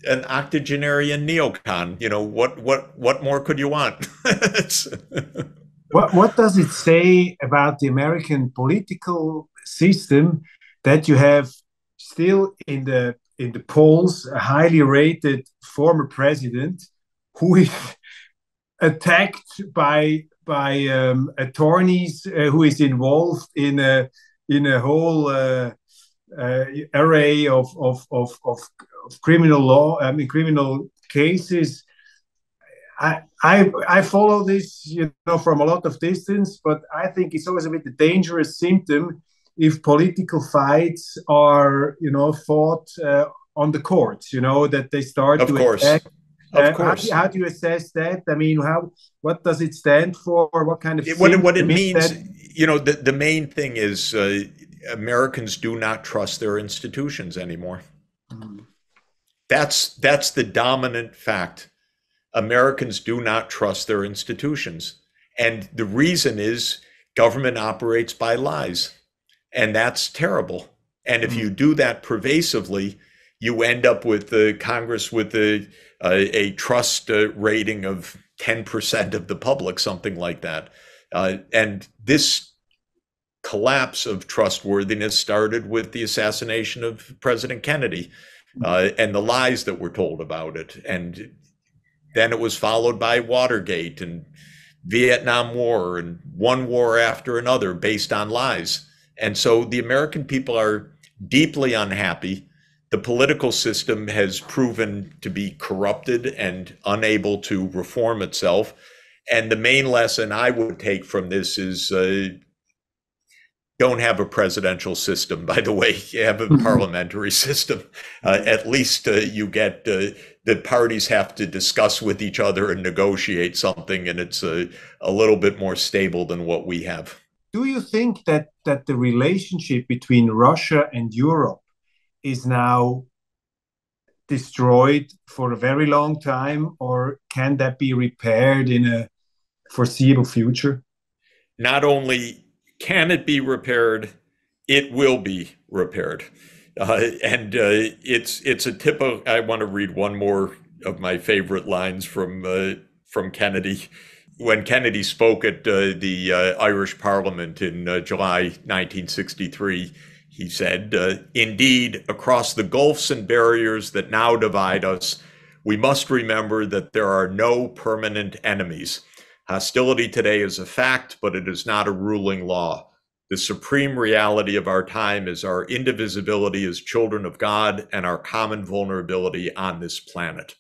an octogenarian neocon. You know, what, what, what more could you want? what, what does it say about the American political system that you have still in the in the polls a highly rated former president who is attacked by by um, attorneys uh, who is involved in a in a whole uh, uh, array of of, of of of criminal law I mean criminal cases? I, I I follow this, you know, from a lot of distance, but I think it's always a bit a dangerous symptom if political fights are, you know, fought uh, on the courts, you know, that they start of to course. attack. Of uh, course. How, how do you assess that? I mean, how, what does it stand for? What kind of it, what, what it means? That? You know, the, the main thing is uh, Americans do not trust their institutions anymore. Mm. That's that's the dominant fact. Americans do not trust their institutions, and the reason is government operates by lies. And that's terrible. And if you do that pervasively, you end up with the Congress with a, a, a trust uh, rating of ten percent of the public, something like that. Uh, and this collapse of trustworthiness started with the assassination of President Kennedy uh, and the lies that were told about it. And then it was followed by Watergate and Vietnam War and one war after another based on lies. And so the American people are deeply unhappy. The political system has proven to be corrupted and unable to reform itself. And the main lesson I would take from this is uh, don't have a presidential system, by the way. You have a parliamentary system. Uh, at least uh, you get uh, the parties have to discuss with each other and negotiate something, and it's uh, a little bit more stable than what we have. Do you think that that the relationship between Russia and Europe is now destroyed for a very long time, or can that be repaired in a foreseeable future? Not only can it be repaired, it will be repaired. Uh, and uh, it's it's a tip of, I want to read one more of my favorite lines from uh, from Kennedy. When Kennedy spoke at uh, the uh, Irish Parliament in uh, July nineteen sixty-three, he said, uh, "Indeed, across the gulfs and barriers that now divide us, we must remember that there are no permanent enemies. Hostility today is a fact, but it is not a ruling law. The supreme reality of our time is our indivisibility as children of God and our common vulnerability on this planet."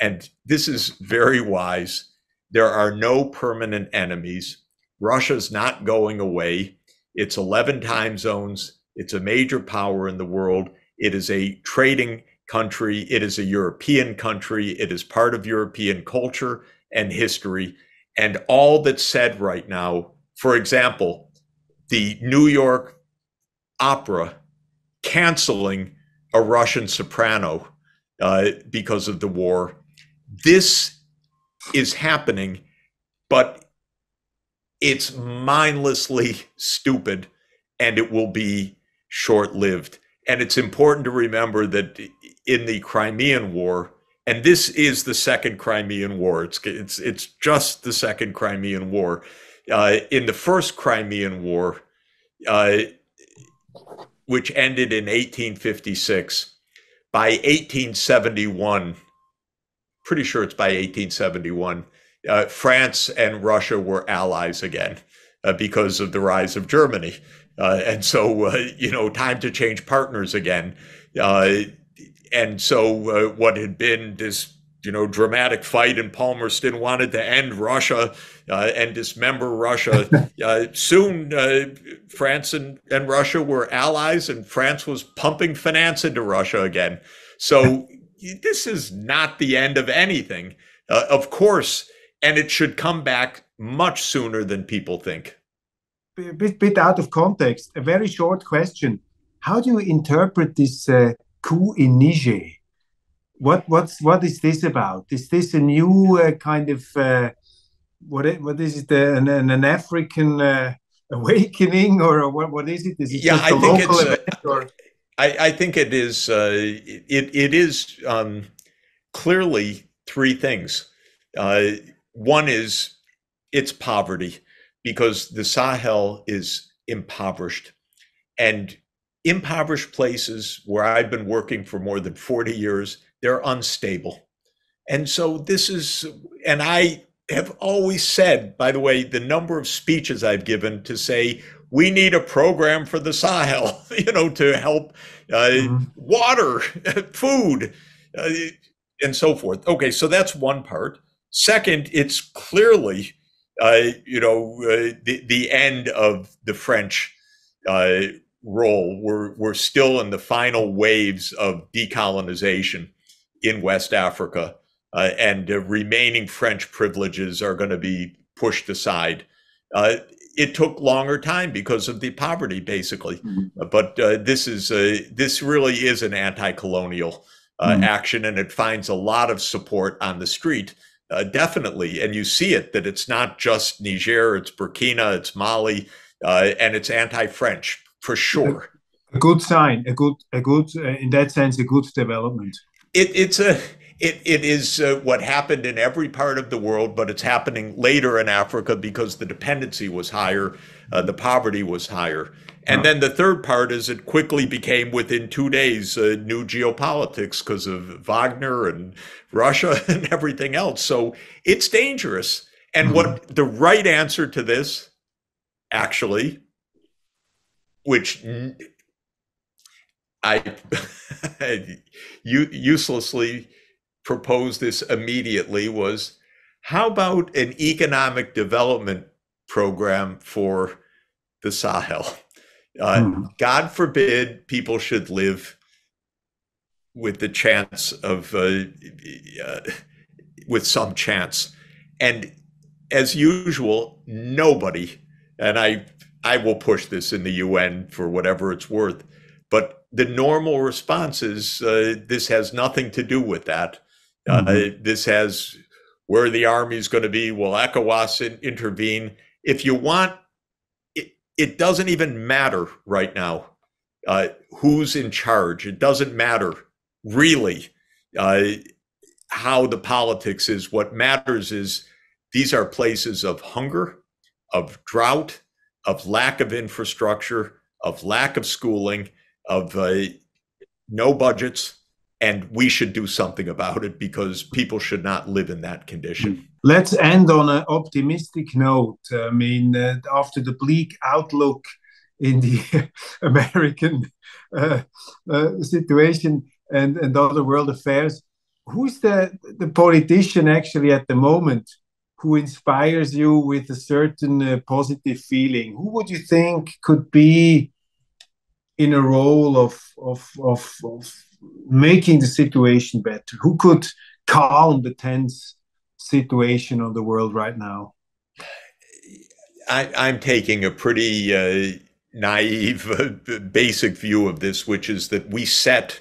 And this is very wise. There are no permanent enemies. Russia's not going away. It's eleven time zones. It's a major power in the world. It is a trading country. It is a European country. It is part of European culture and history. And all that's said right now, for example, the New York opera canceling a Russian soprano uh, because of the war. This is happening, but it's mindlessly stupid, and it will be short-lived. And it's important to remember that in the Crimean War, and this is the second Crimean War, it's, it's, it's just the second Crimean War, Uh, in the first Crimean War, uh, which ended in eighteen fifty-six, by eighteen seventy-one, pretty sure it's by eighteen seventy-one, uh, France and Russia were allies again uh, because of the rise of Germany. Uh, and so, uh, you know, time to change partners again. Uh, and so uh, what had been this you know, dramatic fight in Palmerston wanted to end Russia uh, and dismember Russia. uh, soon, uh, France and, and Russia were allies, and France was pumping finance into Russia again. So this is not the end of anything, uh, of course, and it should come back much sooner than people think. A bit, bit out of context, a very short question. How do you interpret this uh, coup in Niger? What what's what is this about? Is this a new uh, kind of uh, what what is it? Uh, an, an African uh, awakening, or what what is it? Is it yeah, just a I think local it's, event? Or? Uh, I I think it is. Uh, it it is um, clearly three things. Uh, one is it's poverty, because the Sahel is impoverished, and impoverished places where I've been working for more than forty years. They're unstable. And so this is, and I have always said, by the way, the number of speeches I've given to say, we need a program for the Sahel, you know, to help uh, mm-hmm. water, food, uh, and so forth. Okay, so that's one part. Second, it's clearly, uh, you know, uh, the, the end of the French uh, role. We're, we're still in the final waves of decolonization in West Africa, uh, and uh, remaining French privileges are going to be pushed aside. Uh, it took longer time because of the poverty, basically. Mm-hmm. But uh, this is a, this really is an anti-colonial uh, mm-hmm. action, and it finds a lot of support on the street, uh, definitely. And you see it, that it's not just Niger, it's Burkina, it's Mali, uh, and it's anti-French, for sure. A good sign, a good, a good, uh, in that sense, a good development. It, it's a, it, it is uh, what happened in every part of the world, but it's happening later in Africa because the dependency was higher, uh, the poverty was higher. And then the third part is it quickly became, within two days, uh, new geopolitics because of Wagner and Russia and everything else. So it's dangerous. And mm-hmm. what the right answer to this, actually, which... I uselessly proposed this immediately, was how about an economic development program for the Sahel? Uh, mm. God forbid people should live with the chance of, uh, uh, with some chance. And as usual, nobody, and I, I will push this in the U N for whatever it's worth, but the normal response is, uh, this has nothing to do with that. Mm-hmm. Uh, this has, where the army is going to be, will ECOWAS intervene? If you want, it, it doesn't even matter right now uh, who's in charge. It doesn't matter really uh, how the politics is. What matters is these are places of hunger, of drought, of lack of infrastructure, of lack of schooling, of uh, no budgets, and we should do something about it because people should not live in that condition. Let's end on an optimistic note. I mean, uh, after the bleak outlook in the American uh, uh, situation and, and other world affairs, who's the, the politician actually at the moment who inspires you with a certain uh, positive feeling? Who would you think could be in a role of, of, of, of making the situation better? Who could calm the tense situation of the world right now? I, I'm taking a pretty uh, naive, uh, basic view of this, which is that we set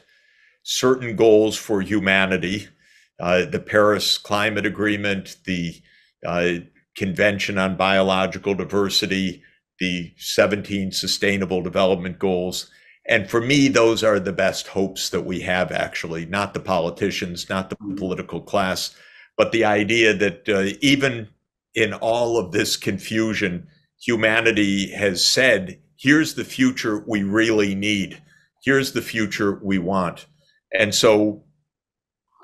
certain goals for humanity, uh, the Paris Climate Agreement, the uh, Convention on Biological Diversity, the seventeen Sustainable Development Goals. And for me, those are the best hopes that we have, actually, not the politicians, not the political class, but the idea that uh, even in all of this confusion, humanity has said, here's the future we really need. Here's the future we want. And so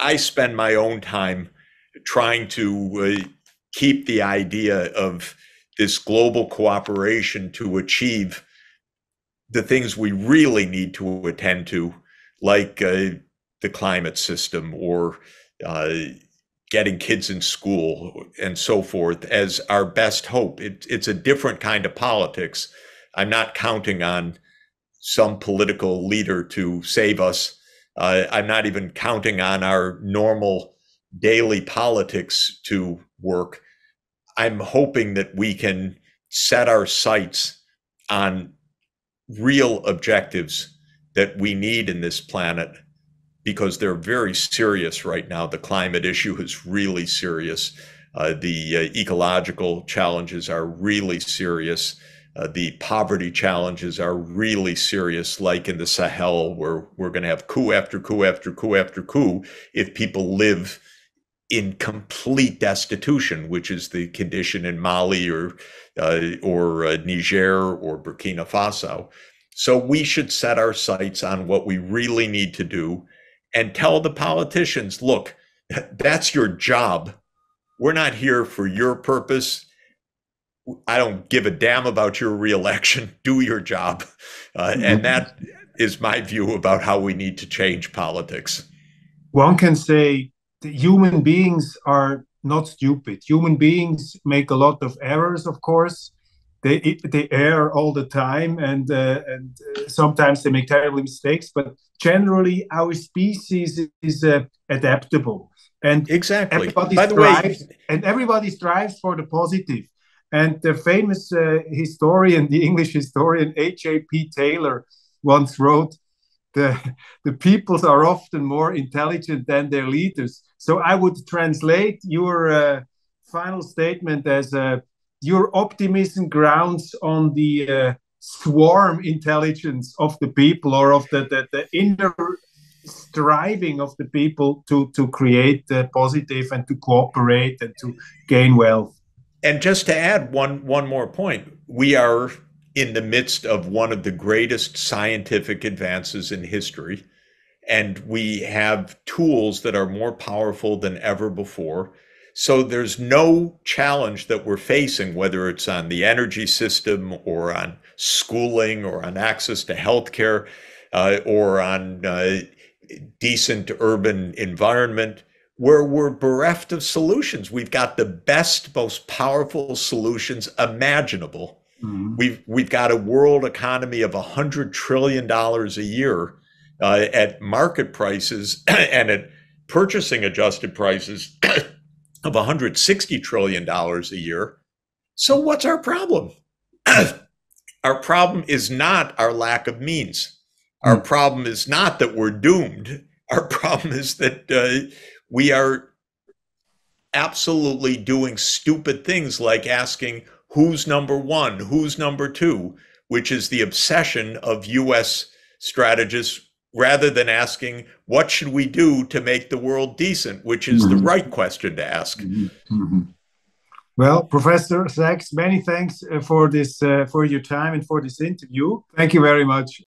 I spend my own time trying to uh, keep the idea of this global cooperation to achieve the things we really need to attend to, like uh, the climate system or uh, getting kids in school and so forth, as our best hope. It, it's a different kind of politics. I'm not counting on some political leader to save us. Uh, I'm not even counting on our normal daily politics to work. I'm hoping that we can set our sights on real objectives that we need in this planet, because they're very serious right now. The climate issue is really serious. Uh, the uh, ecological challenges are really serious. Uh, the poverty challenges are really serious, like in the Sahel, where we're going to have coup after coup after coup after coup if people live in complete destitution, which is the condition in Mali or uh, or uh, Niger or Burkina Faso. So we should set our sights on what we really need to do and tell the politicians, look, that's your job. We're not here for your purpose. I don't give a damn about your reelection. Do your job. Uh, mm-hmm. And that is my view about how we need to change politics. One can say, human beings are not stupid. Human beings make a lot of errors, of course. They they err all the time, and uh, and sometimes they make terrible mistakes. But generally, our species is uh, adaptable, and exactly. Everybody By strives, the way, and everybody strives for the positive. And the famous uh, historian, the English historian H A P Taylor, once wrote, The, the peoples are often more intelligent than their leaders. So I would translate your uh, final statement as uh, your optimism grounds on the uh, swarm intelligence of the people, or of the, the, the inner striving of the people to, to create the positive and to cooperate and to gain wealth. And just to add one, one more point, we are in the midst of one of the greatest scientific advances in history. And we have tools that are more powerful than ever before. So there's no challenge that we're facing, whether it's on the energy system or on schooling or on access to healthcare uh, or on uh, decent urban environment, where we're bereft of solutions. We've got the best, most powerful solutions imaginable. Mm-hmm. We've we've got a world economy of a hundred trillion dollars a year uh, at market prices and at purchasing adjusted prices of a hundred sixty trillion dollars a year. So what's our problem? Our problem is not our lack of means. Our problem is not that we're doomed. Our problem is that uh, we are absolutely doing stupid things like asking who's number one, who's number two, which is the obsession of U S strategists, rather than asking what should we do to make the world decent, which is mm-hmm. the right question to ask. Mm-hmm. Well, Professor Sachs, many thanks for this, uh, for your time and for this interview. Thank you very much.